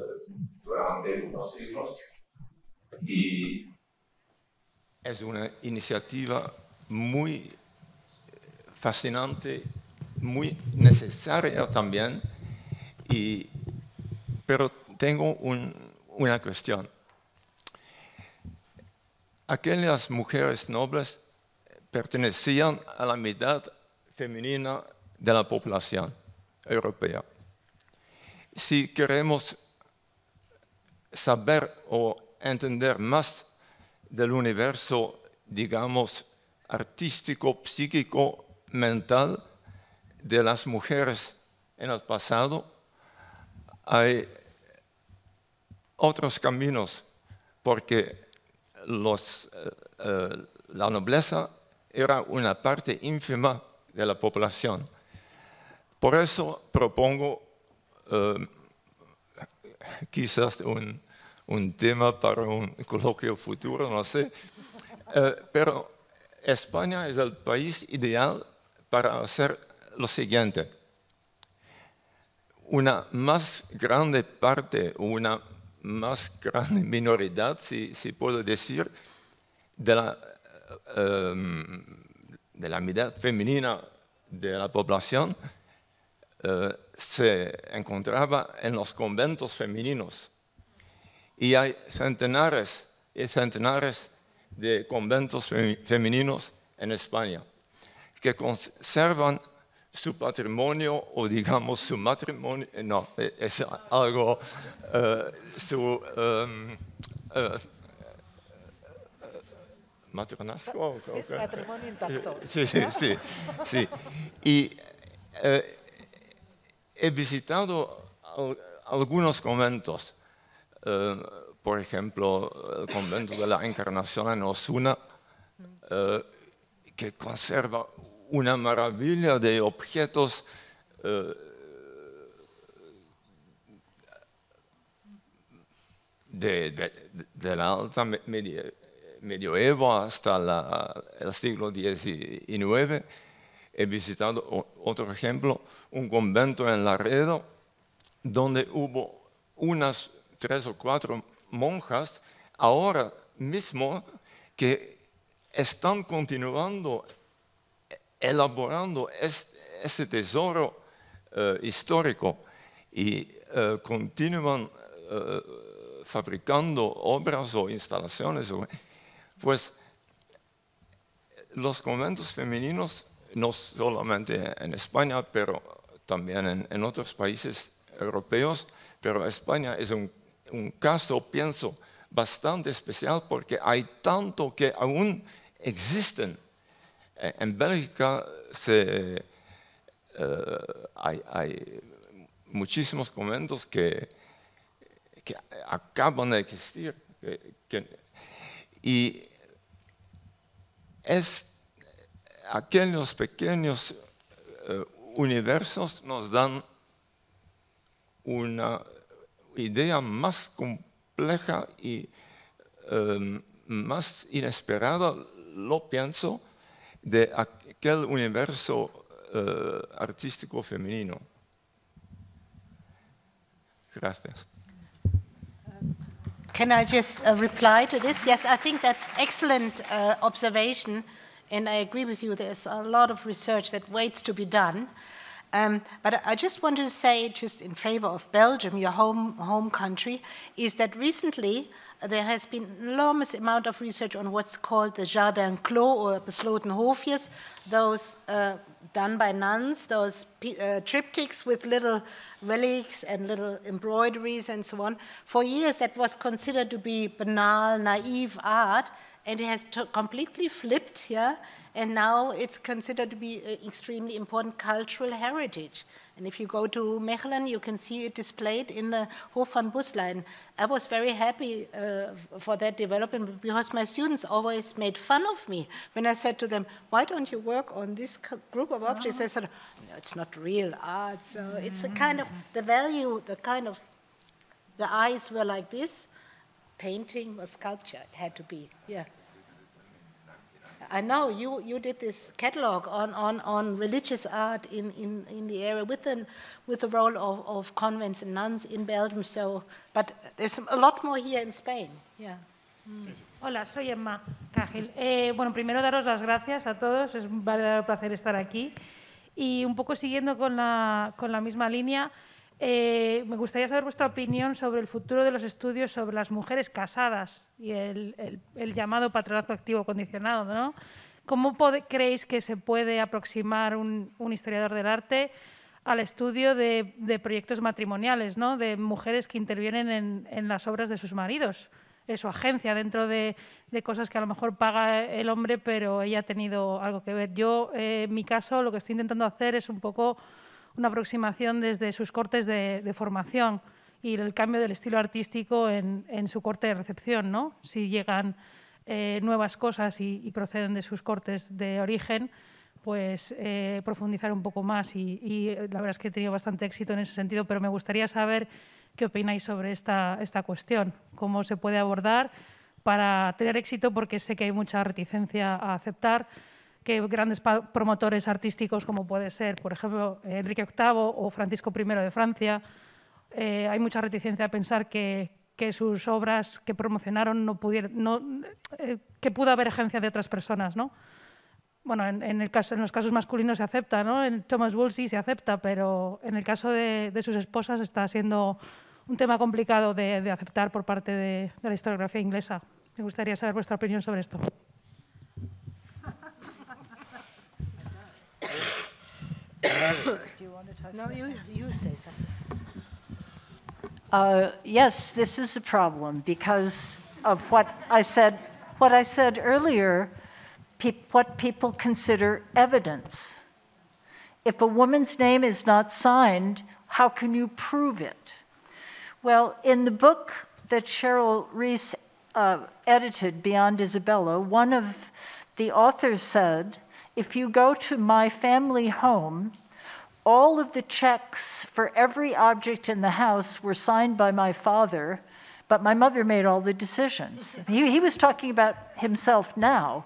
durante unos siglos y es una iniciativa muy fascinante, muy necesaria también, y, pero tengo un, una cuestión. Aquellas mujeres nobles pertenecían a la mitad femenina de la población europea. Si queremos saber o entender más del universo, digamos, artístico, psíquico, mental de las mujeres en el pasado, hay otros caminos, porque los, eh, eh, la nobleza era una parte ínfima de la población. Por eso propongo eh, quizás un, un tema para un coloquio futuro, no sé, eh, pero España es el país ideal para hacer lo siguiente. Una más grande parte, una más grande minoridad, si, si puedo decir, de la, eh, de la mitad femenina de la población eh, se encontraba en los conventos femeninos. Y hay centenares y centenares de conventos femeninos en España que conservan su patrimonio, o digamos su matrimonio, no, es algo, eh, su um, eh, matronazgo. Es patrimonio intacto. Sí, sí, sí, sí. Y eh, he visitado algunos conventos, eh, por ejemplo, el convento de la Encarnación en Osuna, eh, que conserva una maravilla de objetos eh, de, de, de la alta medie, medioevo hasta la, el siglo diecinueve. He visitado otro ejemplo, un convento en Laredo, donde hubo unas tres o cuatro monjas ahora mismo que están continuando elaborando este, este tesoro eh, histórico y eh, continúan eh, fabricando obras o instalaciones. Pues los conventos femeninos, no solamente en España, pero también en, en otros países europeos, pero España es un un caso, pienso, bastante especial porque hay tanto que aún existen. En Bélgica se, uh, hay, hay muchísimos conventos que, que acaban de existir. Que, que, y es, aquellos pequeños uh, universos nos dan una idea más compleja y eh, más inesperada, lo pienso, de aquel universo eh, artístico femenino. Gracias. Can I just uh, reply to this? Yes, I think that's excellent uh, observation, and I agree with you. There's a lot of research that waits to be done. Um, but I just wanted to say, just in favor of Belgium, your home, home country, is that recently there has been an enormous amount of research on what's called the Jardin Clos or Besloten Hofjes, those uh, done by nuns, those uh, triptychs with little relics and little embroideries and so on. For years that was considered to be banal, naive art, and it has completely flipped here. And now it's considered to be an extremely important cultural heritage. And if you go to Mechelen, you can see it displayed in the Hof van Buslein. I was very happy uh, for that development because my students always made fun of me when I said to them, why don't you work on this group of objects? No. They said, no, it's not real art. So mm-hmm. It's a kind of, the value, the kind of, the eyes were like this. Painting or sculpture, it had to be, yeah. I know you, you did this catalog on, on, on religious art in, in, in the area with, an, with the role of, of convents and nuns in Belgium, so, but there's a lot more here in Spain. Yeah. Mm. Hola, soy Emma Cajil. Eh, bueno, primero daros las gracias a todos, es un verdadero placer estar aquí. Y un poco siguiendo con la, con la misma línea, eh, me gustaría saber vuestra opinión sobre el futuro de los estudios sobre las mujeres casadas y el, el, el llamado patronato activo condicionado, ¿no? ¿Cómo pode, creéis que se puede aproximar un, un historiador del arte al estudio de, de proyectos matrimoniales, ¿no? De mujeres que intervienen en, en las obras de sus maridos, en su agencia, dentro de, de cosas que a lo mejor paga el hombre, pero ella ha tenido algo que ver? Yo, eh, en mi caso, lo que estoy intentando hacer es un poco una aproximación desde sus cortes de, de formación y el cambio del estilo artístico en, en su corte de recepción, ¿no? Si llegan eh, nuevas cosas y, y proceden de sus cortes de origen, pues eh, profundizar un poco más y, y la verdad es que he tenido bastante éxito en ese sentido, pero me gustaría saber qué opináis sobre esta, esta cuestión, cómo se puede abordar para tener éxito, porque sé que hay mucha reticencia a aceptar que grandes promotores artísticos como puede ser, por ejemplo, Enrique octavo o Francisco primero de Francia, eh, hay mucha reticencia a pensar que, que sus obras que promocionaron no pudieron, no, eh, que pudo haber agencia de otras personas, ¿no? Bueno, en, en, el caso, en los casos masculinos se acepta, ¿no? En Thomas Wolfe sí se acepta, pero en el caso de, de sus esposas está siendo un tema complicado de, de aceptar por parte de, de la historiografía inglesa. Me gustaría saber vuestra opinión sobre esto. No, you, you say something. Uh, yes, this is a problem because of what I said. What I said earlier, pe what people consider evidence. If a woman's name is not signed, how can you prove it? Well, in the book that Cheryl Rice uh, edited, Beyond Isabella, one of the authors said, if you go to my family home, all of the checks for every object in the house were signed by my father, but my mother made all the decisions. He, he was talking about himself now.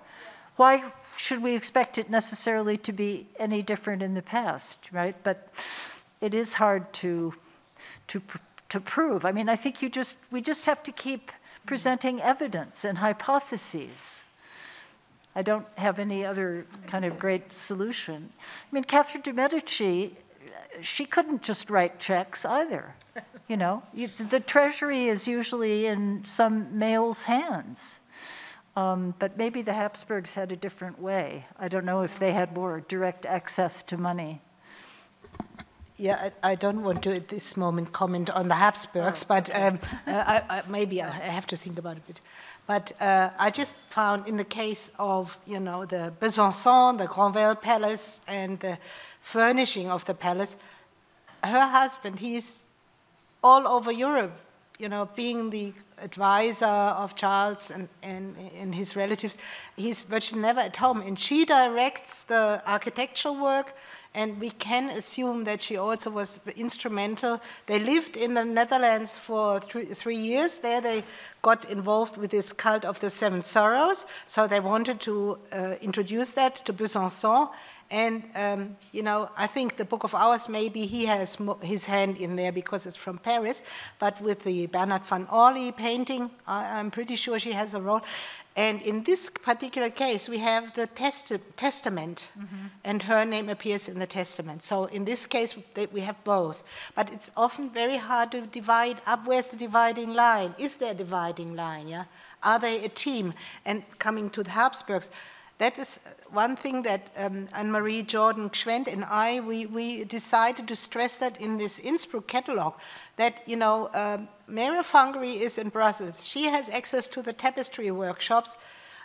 Why should we expect it necessarily to be any different in the past, right? But it is hard to, to, to prove. I mean, I think you just, we just have to keep presenting evidence and hypotheses. I don't have any other kind of great solution. I mean, Catherine de' Medici, she couldn't just write checks either. You know, the treasury is usually in some male's hands. Um, but maybe the Habsburgs had a different way. I don't know if they had more direct access to money. Yeah, I, I don't want to at this moment comment on the Habsburgs, oh. but um, uh, I, I, maybe I have to think about it a bit. But uh, I just found in the case of, you know, the Besançon, the Granvelle Palace, and the furnishing of the palace, her husband, he's all over Europe, you know, being the advisor of Charles and, and, and his relatives. He's virtually never at home. And she directs the architectural work, and we can assume that she also was instrumental. They lived in the Netherlands for three, three years. There they got involved with this cult of the Seven Sorrows, so they wanted to uh, introduce that to Besançon. And, um, you know, I think the Book of Hours, maybe he has mo his hand in there because it's from Paris, but with the Bernard van Orly painting, I I'm pretty sure she has a role. And in this particular case, we have the test testament, mm-hmm. and her name appears in the testament. So in this case, we have both. But it's often very hard to divide up. Where's the dividing line? Is there a dividing line? Yeah? Are they a team? And coming to the Habsburgs, that is one thing that um, Anne-Marie Jordan-Schwent and I, we, we decided to stress that in this Innsbruck catalog, that, you know, um, Mary of Hungary is in Brussels. She has access to the tapestry workshops,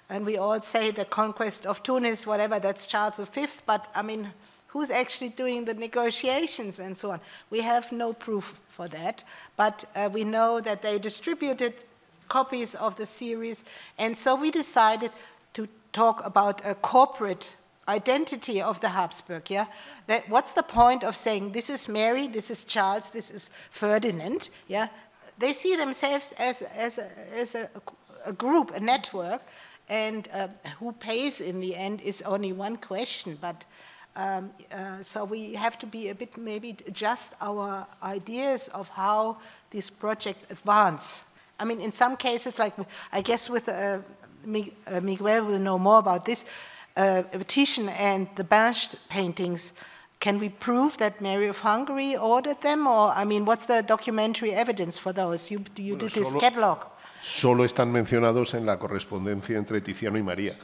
and we all say the conquest of Tunis, whatever, that's Charles the Fifth, but, I mean, who's actually doing the negotiations and so on? We have no proof for that, but uh, we know that they distributed copies of the series, and so we decided talk about a corporate identity of the Habsburg, yeah? That what's the point of saying this is Mary, this is Charles, this is Ferdinand, yeah? They see themselves as, as, a, as a, a group, a network, and uh, who pays in the end is only one question, but um, uh, so we have to be a bit, maybe adjust our ideas of how these projects advance. I mean, in some cases, like I guess with uh, Miguel will know more about this, uh, Titian and the Bansch paintings, can we prove that Mary of Hungary ordered them? Or, I mean, what's the documentary evidence for those? You, you bueno, did this solo, catalog. Solo están mencionados en la correspondencia entre Tiziano y María,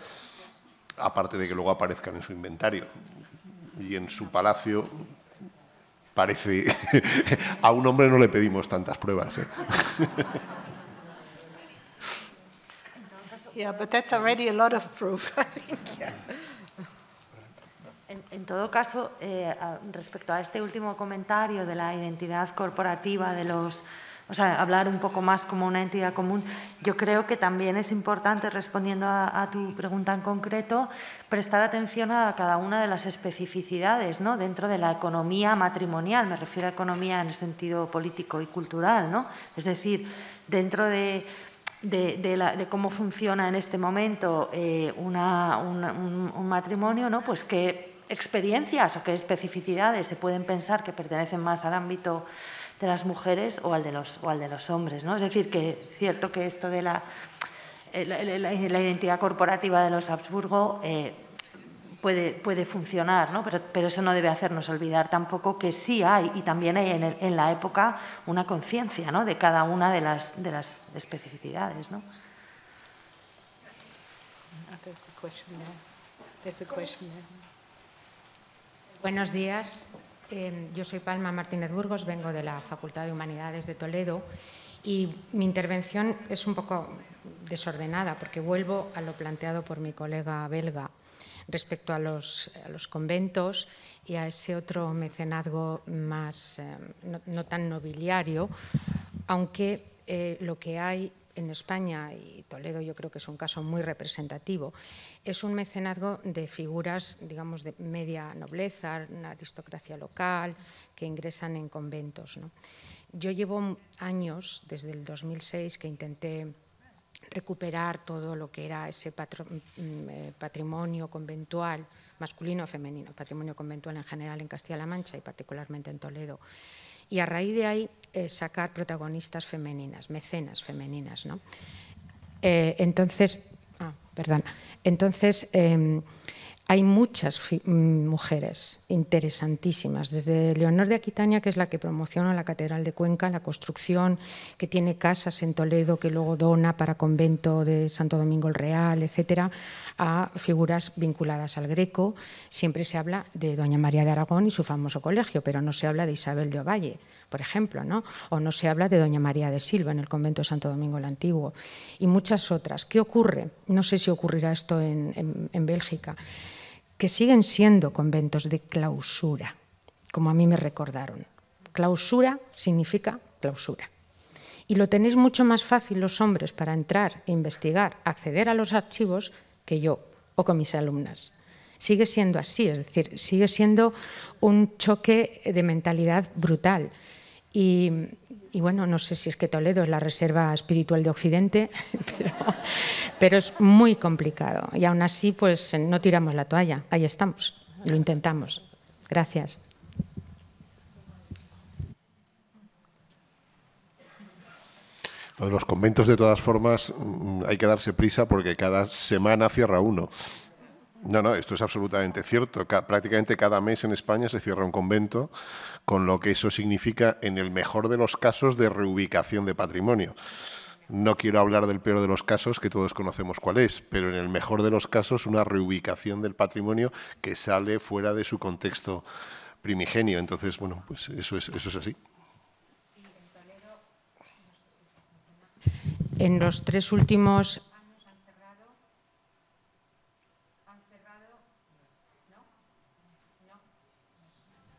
aparte de que luego aparezcan en su inventario. Y en su palacio parece... A un hombre no le pedimos tantas pruebas, ¿eh? Yeah, but that's already a lot of proof, I think. Yeah. En, en todo caso, eh, respecto a este último comentario de la identidad corporativa de los, o sea, hablar un poco más como una entidad común, yo creo que también es importante, respondiendo a, a tu pregunta en concreto, prestar atención a cada una de las especificidades, ¿no?, dentro de la economía matrimonial, me refiero a economía en el sentido político y cultural, ¿no? Es decir, dentro de... De, de, la, de cómo funciona en este momento eh, una, una, un, un matrimonio, ¿no? Pues qué experiencias o qué especificidades se pueden pensar que pertenecen más al ámbito de las mujeres o al de los, o al de los hombres, ¿no? Es decir, que es cierto que esto de la, la, la, la identidad corporativa de los Habsburgo eh, puede, puede funcionar, ¿no? Pero, pero eso no debe hacernos olvidar tampoco que sí hay, y también hay en, el, en la época, una conciencia, ¿no?, de cada una de las, de las especificidades, ¿no? Buenos días. Eh, yo soy Palma Martínez Burgos, vengo de la Facultad de Humanidades de Toledo y mi intervención es un poco desordenada porque vuelvo a lo planteado por mi colega belga respecto a los, a los conventos y a ese otro mecenazgo más, eh, no, no tan nobiliario, aunque eh, lo que hay en España, y Toledo yo creo que es un caso muy representativo, es un mecenazgo de figuras, digamos, de media nobleza, una aristocracia local, que ingresan en conventos, ¿no? Yo llevo años, desde el dos mil seis, que intenté recuperar todo lo que era ese patrimonio conventual, masculino o femenino, patrimonio conventual en general en Castilla-La Mancha y particularmente en Toledo. Y a raíz de ahí eh, sacar protagonistas femeninas, mecenas femeninas, ¿no? Eh, entonces, ah, perdón, entonces eh, hay muchas mujeres interesantísimas, desde Leonor de Aquitania, que es la que promociona la Catedral de Cuenca, la construcción, que tiene casas en Toledo, que luego dona para convento de Santo Domingo el Real, etcétera, a figuras vinculadas al Greco. Siempre se habla de doña María de Aragón y su famoso colegio, pero no se habla de Isabel de Ovalle, por ejemplo, ¿no? O no se habla de doña María de Silva en el convento de Santo Domingo el Antiguo y muchas otras. ¿Qué ocurre? No sé si ocurrirá esto en, en, en Bélgica, que siguen siendo conventos de clausura, como a mí me recordaron. Clausura significa clausura. Y lo tenéis mucho más fácil los hombres para entrar, investigar, acceder a los archivos que yo o con mis alumnas. Sigue siendo así, es decir, sigue siendo un choque de mentalidad brutal. Y, y bueno, no sé si es que Toledo es la reserva espiritual de Occidente, pero, pero es muy complicado. Y aún así, pues no tiramos la toalla. Ahí estamos, lo intentamos. Gracias. Lo de los conventos, de todas formas, hay que darse prisa porque cada semana cierra uno. No, no, esto es absolutamente cierto. Prácticamente cada mes en España se cierra un convento, con lo que eso significa, en el mejor de los casos, de reubicación de patrimonio. No quiero hablar del peor de los casos, que todos conocemos cuál es, pero en el mejor de los casos una reubicación del patrimonio que sale fuera de su contexto primigenio. Entonces, bueno, pues eso es, eso es así. En los tres últimos...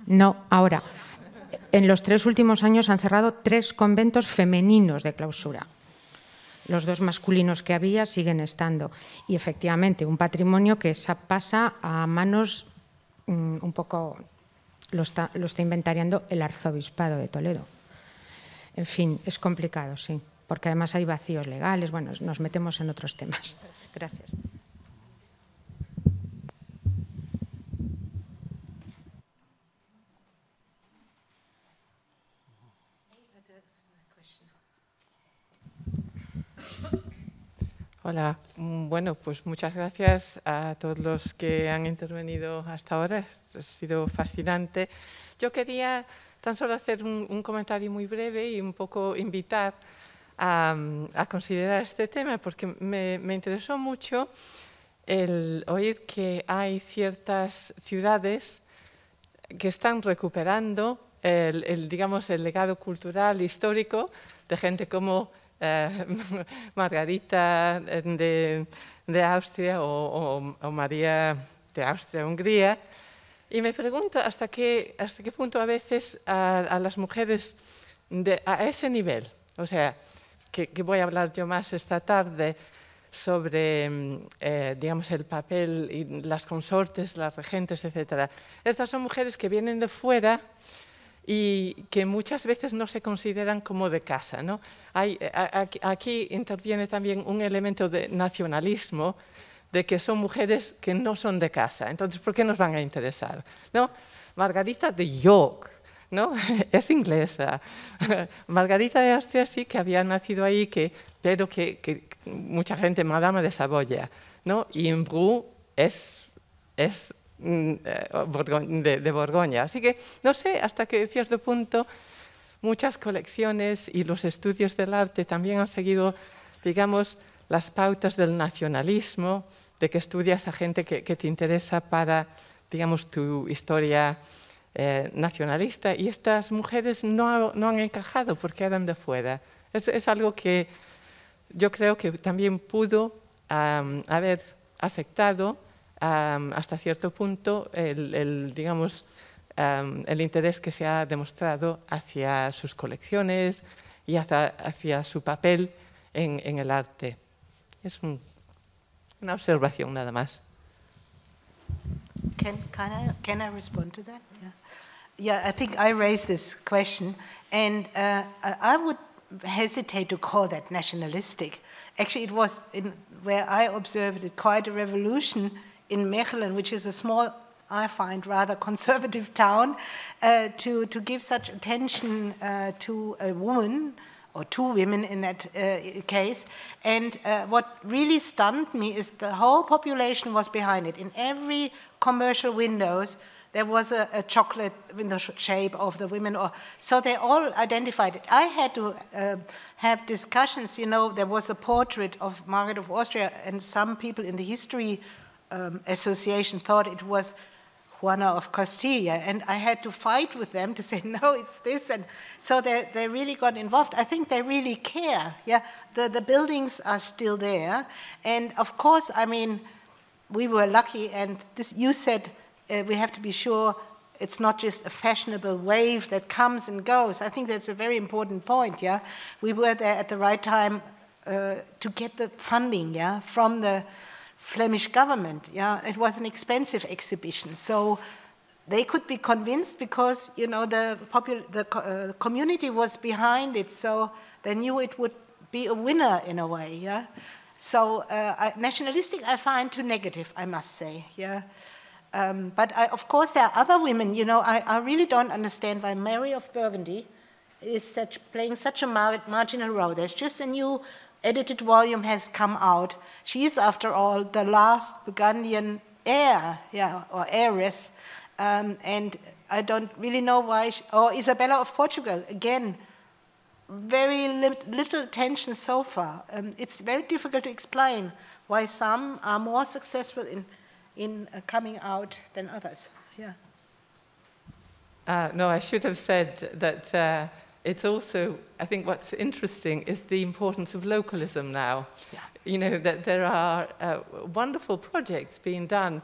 No, ahora, en los tres últimos años han cerrado tres conventos femeninos de clausura. Los dos masculinos que había siguen estando. Y efectivamente, un patrimonio que pasa a manos, um, un poco lo está, lo está inventariando el arzobispado de Toledo. En fin, es complicado, sí. porque además hay vacíos legales. Bueno, nos metemos en otros temas. Gracias. Hola, bueno, pues muchas gracias a todos los que han intervenido hasta ahora, ha sido fascinante. Yo quería tan solo hacer un, un comentario muy breve y un poco invitar a, a considerar este tema, porque me, me interesó mucho el oír que hay ciertas ciudades que están recuperando el, el, digamos, el legado cultural histórico de gente como Margarita de, de Austria o, o, o María de Austria-Hungría, y me pregunto hasta qué, hasta qué punto a veces a, a las mujeres de, a ese nivel, o sea, que, que voy a hablar yo más esta tarde sobre, eh, digamos, el papel y las consortes, las regentes, etcétera. Estas son mujeres que vienen de fuera y que muchas veces no se consideran como de casa, ¿no? Hay, aquí, aquí interviene también un elemento de nacionalismo, de que son mujeres que no son de casa. Entonces, ¿por qué nos van a interesar? ¿No? Margarita de York, ¿no? Es inglesa. Margarita de Austria sí que había nacido ahí, que, pero que, que mucha gente, Madama de Saboya, ¿no? Y en Bru es... es De, de Borgoña. Así que no sé hasta qué cierto punto muchas colecciones y los estudios del arte también han seguido, digamos, las pautas del nacionalismo, de que estudias a gente que, que te interesa para, digamos, tu historia eh, nacionalista. Y estas mujeres no, no han encajado porque eran de fuera. Es, es algo que yo creo que también pudo um, haber afectado Um, hasta cierto punto el, el, digamos, um, el interés que se ha demostrado hacia sus colecciones y hacia, hacia su papel en, en el arte. Es un, una observación nada más. Can, can I, can I respond to that? Yeah. Yeah, I think I raised this question, and uh, I would hesitate to call that nationalistic. Actually, it was in, where I observed it, quite a revolution in Mechelen, which is a small, I find, rather conservative town, uh, to, to give such attention uh, to a woman, or two women in that uh, case. And uh, what really stunned me is the whole population was behind it. In every commercial windows, there was a, a chocolate in the shape of the women. Or, so they all identified it. I had to uh, have discussions. You know, there was a portrait of Margaret of Austria, and some people in the history Um, association thought it was Juana of Castilla, and I had to fight with them to say, no, it's this, and so they, they really got involved. I think they really care, yeah. The, the buildings are still there, and of course, I mean, we were lucky, and this, you said uh, we have to be sure it's not just a fashionable wave that comes and goes. I think that's a very important point, yeah. We were there at the right time uh, to get the funding, yeah, from the Flemish government, yeah, it was an expensive exhibition, so they could be convinced because, you know, the, popul the uh, community was behind it, so they knew it would be a winner in a way, yeah. So uh, I, nationalistic I find too negative, I must say, yeah. Um, but I, of course there are other women, you know, I, I really don't understand why Mary of Burgundy is such, playing such a mar marginal role. There's just a new edited volume has come out. She is, after all, the last Burgundian heir, yeah, or heiress, um, and I don't really know why. She, or Isabella of Portugal, again, very li little attention so far. Um, it's very difficult to explain why some are more successful in in uh, coming out than others. Yeah. Uh, no, I should have said that. Uh It's also, I think what's interesting is the importance of localism now. Yeah. You know, that there are uh, wonderful projects being done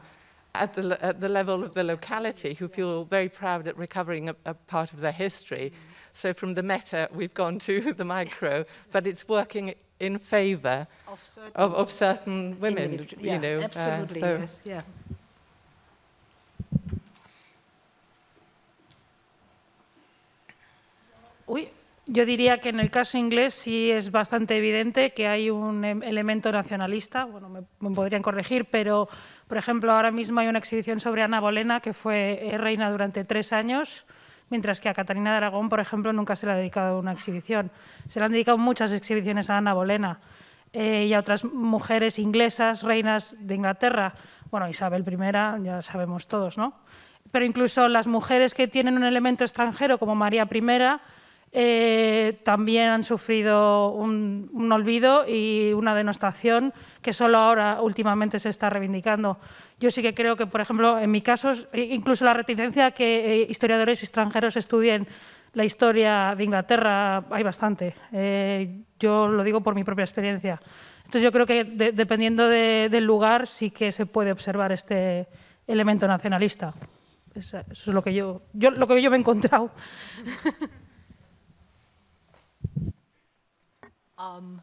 at the, at the level of the locality who feel very proud at recovering a, a part of their history. Mm-hmm. So from the meta, we've gone to the micro, yeah. But it's working in favor of certain, of, of certain women, you yeah, know. Absolutely, uh, so yes, yeah. Oui, Yo diría que en el caso inglés sí es bastante evidente que hay un elemento nacionalista, bueno, me, me podrían corregir, pero por ejemplo ahora mismo hay una exhibición sobre Ana Bolena, que fue reina durante tres años, mientras que a Catalina de Aragón, por ejemplo, nunca se le ha dedicado una exhibición. Se le han dedicado muchas exhibiciones a Ana Bolena eh, y a otras mujeres inglesas, reinas de Inglaterra. Bueno, Isabel primera, ya sabemos todos, ¿no? Pero incluso las mujeres que tienen un elemento extranjero, como María primera, Eh, también han sufrido un, un olvido y una denostación que solo ahora últimamente se está reivindicando. Yo sí que creo que, por ejemplo, en mi caso, incluso la reticencia a que eh, historiadores extranjeros estudien la historia de Inglaterra hay bastante. Eh, yo lo digo por mi propia experiencia. Entonces yo creo que de, dependiendo de, del lugar sí que se puede observar este elemento nacionalista. Eso es lo que yo, yo, lo que yo me he encontrado. Um,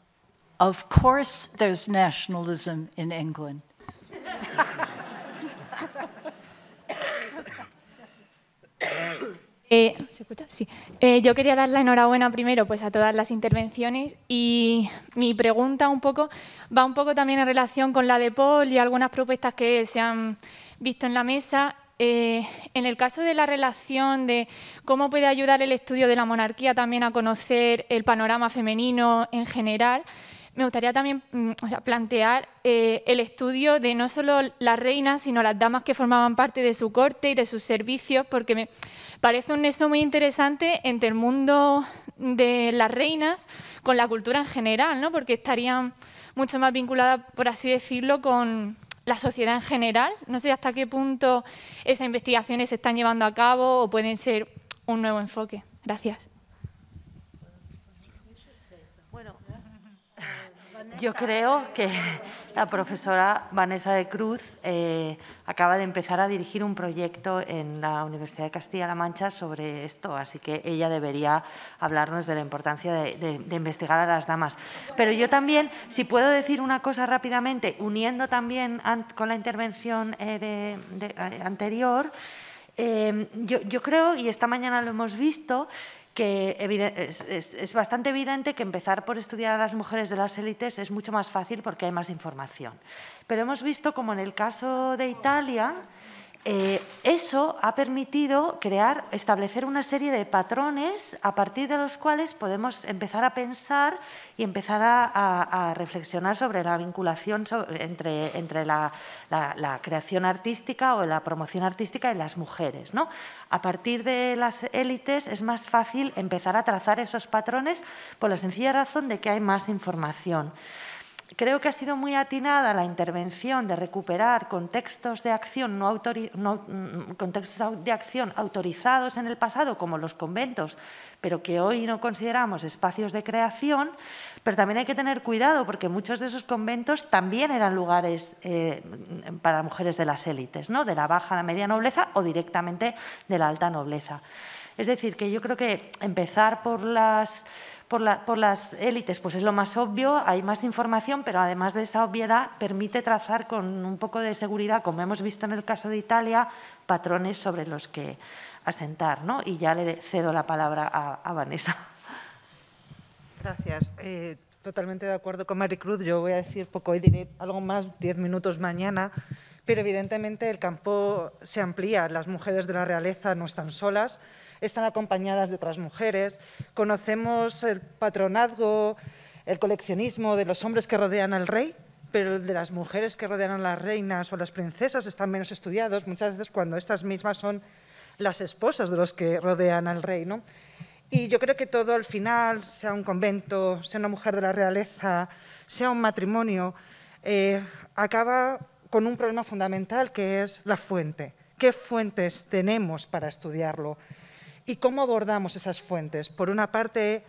of course there's nationalism in England. Eh, ¿Se escucha? Sí. Eh, yo quería dar la enhorabuena primero pues, a todas las intervenciones y mi pregunta un poco va un poco también en relación con la de Paul y algunas propuestas que se han visto en la mesa. Eh, en el caso de la relación de cómo puede ayudar el estudio de la monarquía también a conocer el panorama femenino en general, me gustaría también o sea, plantear eh, el estudio de no solo las reinas, sino las damas que formaban parte de su corte y de sus servicios, porque me parece un nexo muy interesante entre el mundo de las reinas con la cultura en general, ¿no? Porque estarían mucho más vinculadas, por así decirlo, con la sociedad en general. No sé hasta qué punto esas investigaciones se están llevando a cabo o pueden ser un nuevo enfoque. Gracias. Bueno, yo creo que la profesora Vanessa de Cruz eh, acaba de empezar a dirigir un proyecto en la Universidad de Castilla-La Mancha sobre esto, así que ella debería hablarnos de la importancia de, de, de investigar a las damas. Pero yo también, si puedo decir una cosa rápidamente, uniendo también con la intervención eh, de, de, anterior, eh, yo, yo creo, y esta mañana lo hemos visto, que es, es, es bastante evidente que empezar por estudiar a las mujeres de las élites es mucho más fácil porque hay más información. Pero hemos visto como en el caso de Italia, eh, eso ha permitido crear, establecer una serie de patrones a partir de los cuales podemos empezar a pensar y empezar a, a, a reflexionar sobre la vinculación sobre, entre, entre la, la, la creación artística o la promoción artística de las mujeres, ¿no? A partir de las élites es más fácil empezar a trazar esos patrones por la sencilla razón de que hay más información. Creo que ha sido muy atinada la intervención de recuperar contextos de acción, no autori- no, contextos de acción autorizados en el pasado, como los conventos, pero que hoy no consideramos espacios de creación, pero también hay que tener cuidado porque muchos de esos conventos también eran lugares eh, para mujeres de las élites, ¿no? De la baja a la media nobleza o directamente de la alta nobleza. Es decir, que yo creo que empezar por las... Por, la, por las élites, pues es lo más obvio, hay más información, pero además de esa obviedad permite trazar con un poco de seguridad, como hemos visto en el caso de Italia, patrones sobre los que asentar, ¿no? Y ya le cedo la palabra a, a Vanessa. Gracias. Eh, totalmente de acuerdo con Maricruz. Yo voy a decir poco hoy, diré algo más, diez minutos mañana, pero evidentemente el campo se amplía, las mujeres de la realeza no están solas, están acompañadas de otras mujeres, conocemos el patronazgo, el coleccionismo de los hombres que rodean al rey, pero el de las mujeres que rodean a las reinas o las princesas están menos estudiados, muchas veces cuando estas mismas son las esposas de los que rodean al rey, ¿no? Y yo creo que todo al final, sea un convento, sea una mujer de la realeza, sea un matrimonio, eh, acaba con un problema fundamental que es la fuente. ¿Qué fuentes tenemos para estudiarlo? ¿Y cómo abordamos esas fuentes? Por una parte,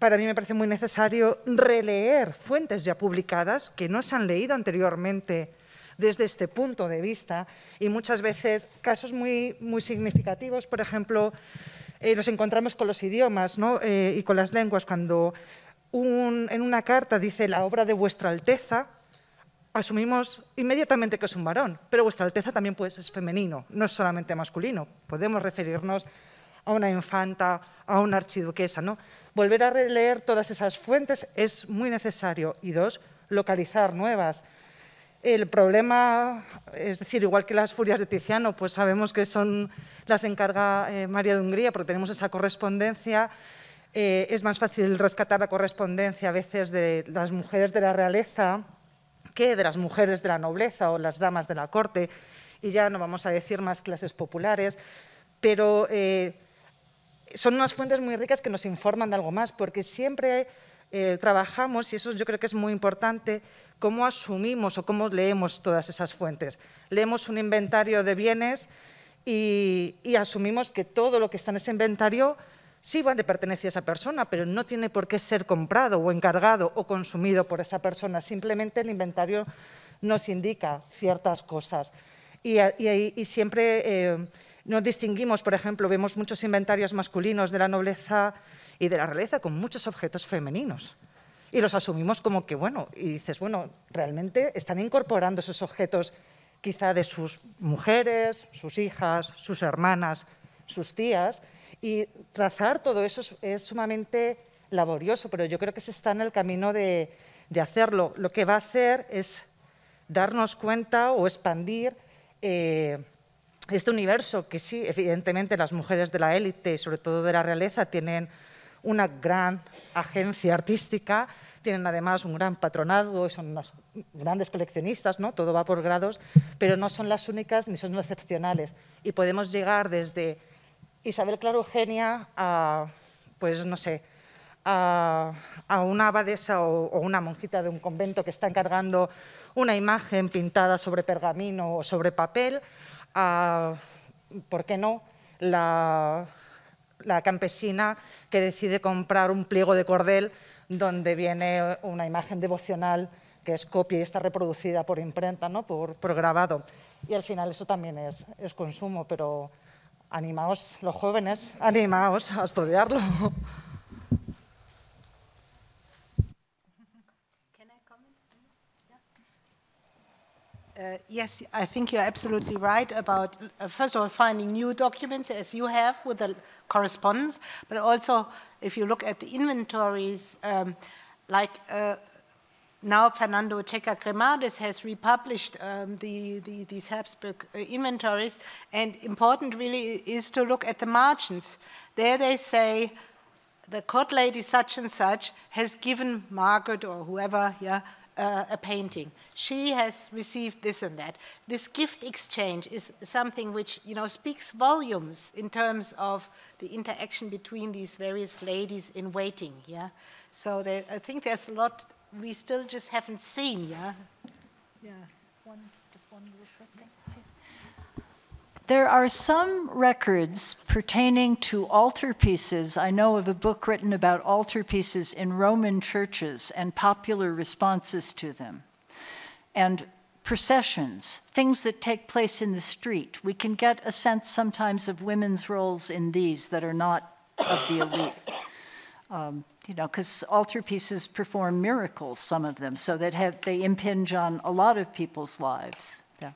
para mí me parece muy necesario releer fuentes ya publicadas que no se han leído anteriormente desde este punto de vista y muchas veces casos muy, muy significativos, por ejemplo, eh, nos encontramos con los idiomas, ¿no? eh, y con las lenguas cuando un, en una carta dice la obra de vuestra alteza, asumimos inmediatamente que es un varón, pero vuestra alteza también puede ser femenino, no es solamente masculino, podemos referirnos a una infanta, a una archiduquesa, ¿no? Volver a releer todas esas fuentes es muy necesario. Y dos, localizar nuevas. El problema, es decir, igual que las furias de Tiziano, pues sabemos que son las encarga eh, María de Hungría, porque tenemos esa correspondencia. Eh, es más fácil rescatar la correspondencia a veces de las mujeres de la realeza que de las mujeres de la nobleza o las damas de la corte, y ya no vamos a decir más clases populares, pero eh, son unas fuentes muy ricas que nos informan de algo más, porque siempre eh, trabajamos, y eso yo creo que es muy importante, cómo asumimos o cómo leemos todas esas fuentes. Leemos un inventario de bienes y, y asumimos que todo lo que está en ese inventario sí, vale, pertenece a esa persona, pero no tiene por qué ser comprado o encargado o consumido por esa persona. Simplemente el inventario nos indica ciertas cosas. Y, y, y siempre eh, nos distinguimos, por ejemplo, vemos muchos inventarios masculinos de la nobleza y de la realeza con muchos objetos femeninos. Y los asumimos como que, bueno, y dices, bueno, realmente están incorporando esos objetos quizá de sus mujeres, sus hijas, sus hermanas, sus tías. Y trazar todo eso es, es sumamente laborioso, pero yo creo que se está en el camino de, de hacerlo. Lo que va a hacer es darnos cuenta o expandir eh, este universo, que sí, evidentemente las mujeres de la élite y sobre todo de la realeza tienen una gran agencia artística, tienen además un gran patronado, son unas grandes coleccionistas, ¿no? Todo va por grados, pero no son las únicas ni son las excepcionales. Y podemos llegar desde Isabel Clara Eugenia a, pues no sé, a, a una abadesa o, o una monjita de un convento que está encargando una imagen pintada sobre pergamino o sobre papel, a, ¿por qué no?, la, la campesina que decide comprar un pliego de cordel donde viene una imagen devocional que es copia y está reproducida por imprenta, ¿no?, por, por grabado. Y al final eso también es, es consumo, pero animaos, los jóvenes, animaos a estudiarlo. Can I comment? Yeah, please. Uh, yes, I think you're absolutely right about, uh, first of all, finding new documents, as you have with the correspondence, but also if you look at the inventories, um, like uh, now Fernando Checa Cremades has republished um, the, the, these Habsburg uh, inventories, and important really is to look at the margins. There they say the court lady such and such has given Margaret or whoever, yeah, uh, a painting. She has received this and that. This gift exchange is something which, you know, speaks volumes in terms of the interaction between these various ladies in waiting. Yeah, so there, I think there's a lot we still just haven't seen, yeah? Yeah. One, just one little short. There are some records pertaining to altarpieces. I know of a book written about altarpieces in Roman churches and popular responses to them. And processions, things that take place in the street. We can get a sense sometimes of women's roles in these that are not of the elite. Um, You know, because altarpieces perform miracles, some of them, so that have, they impinge on a lot of people's lives. Yeah.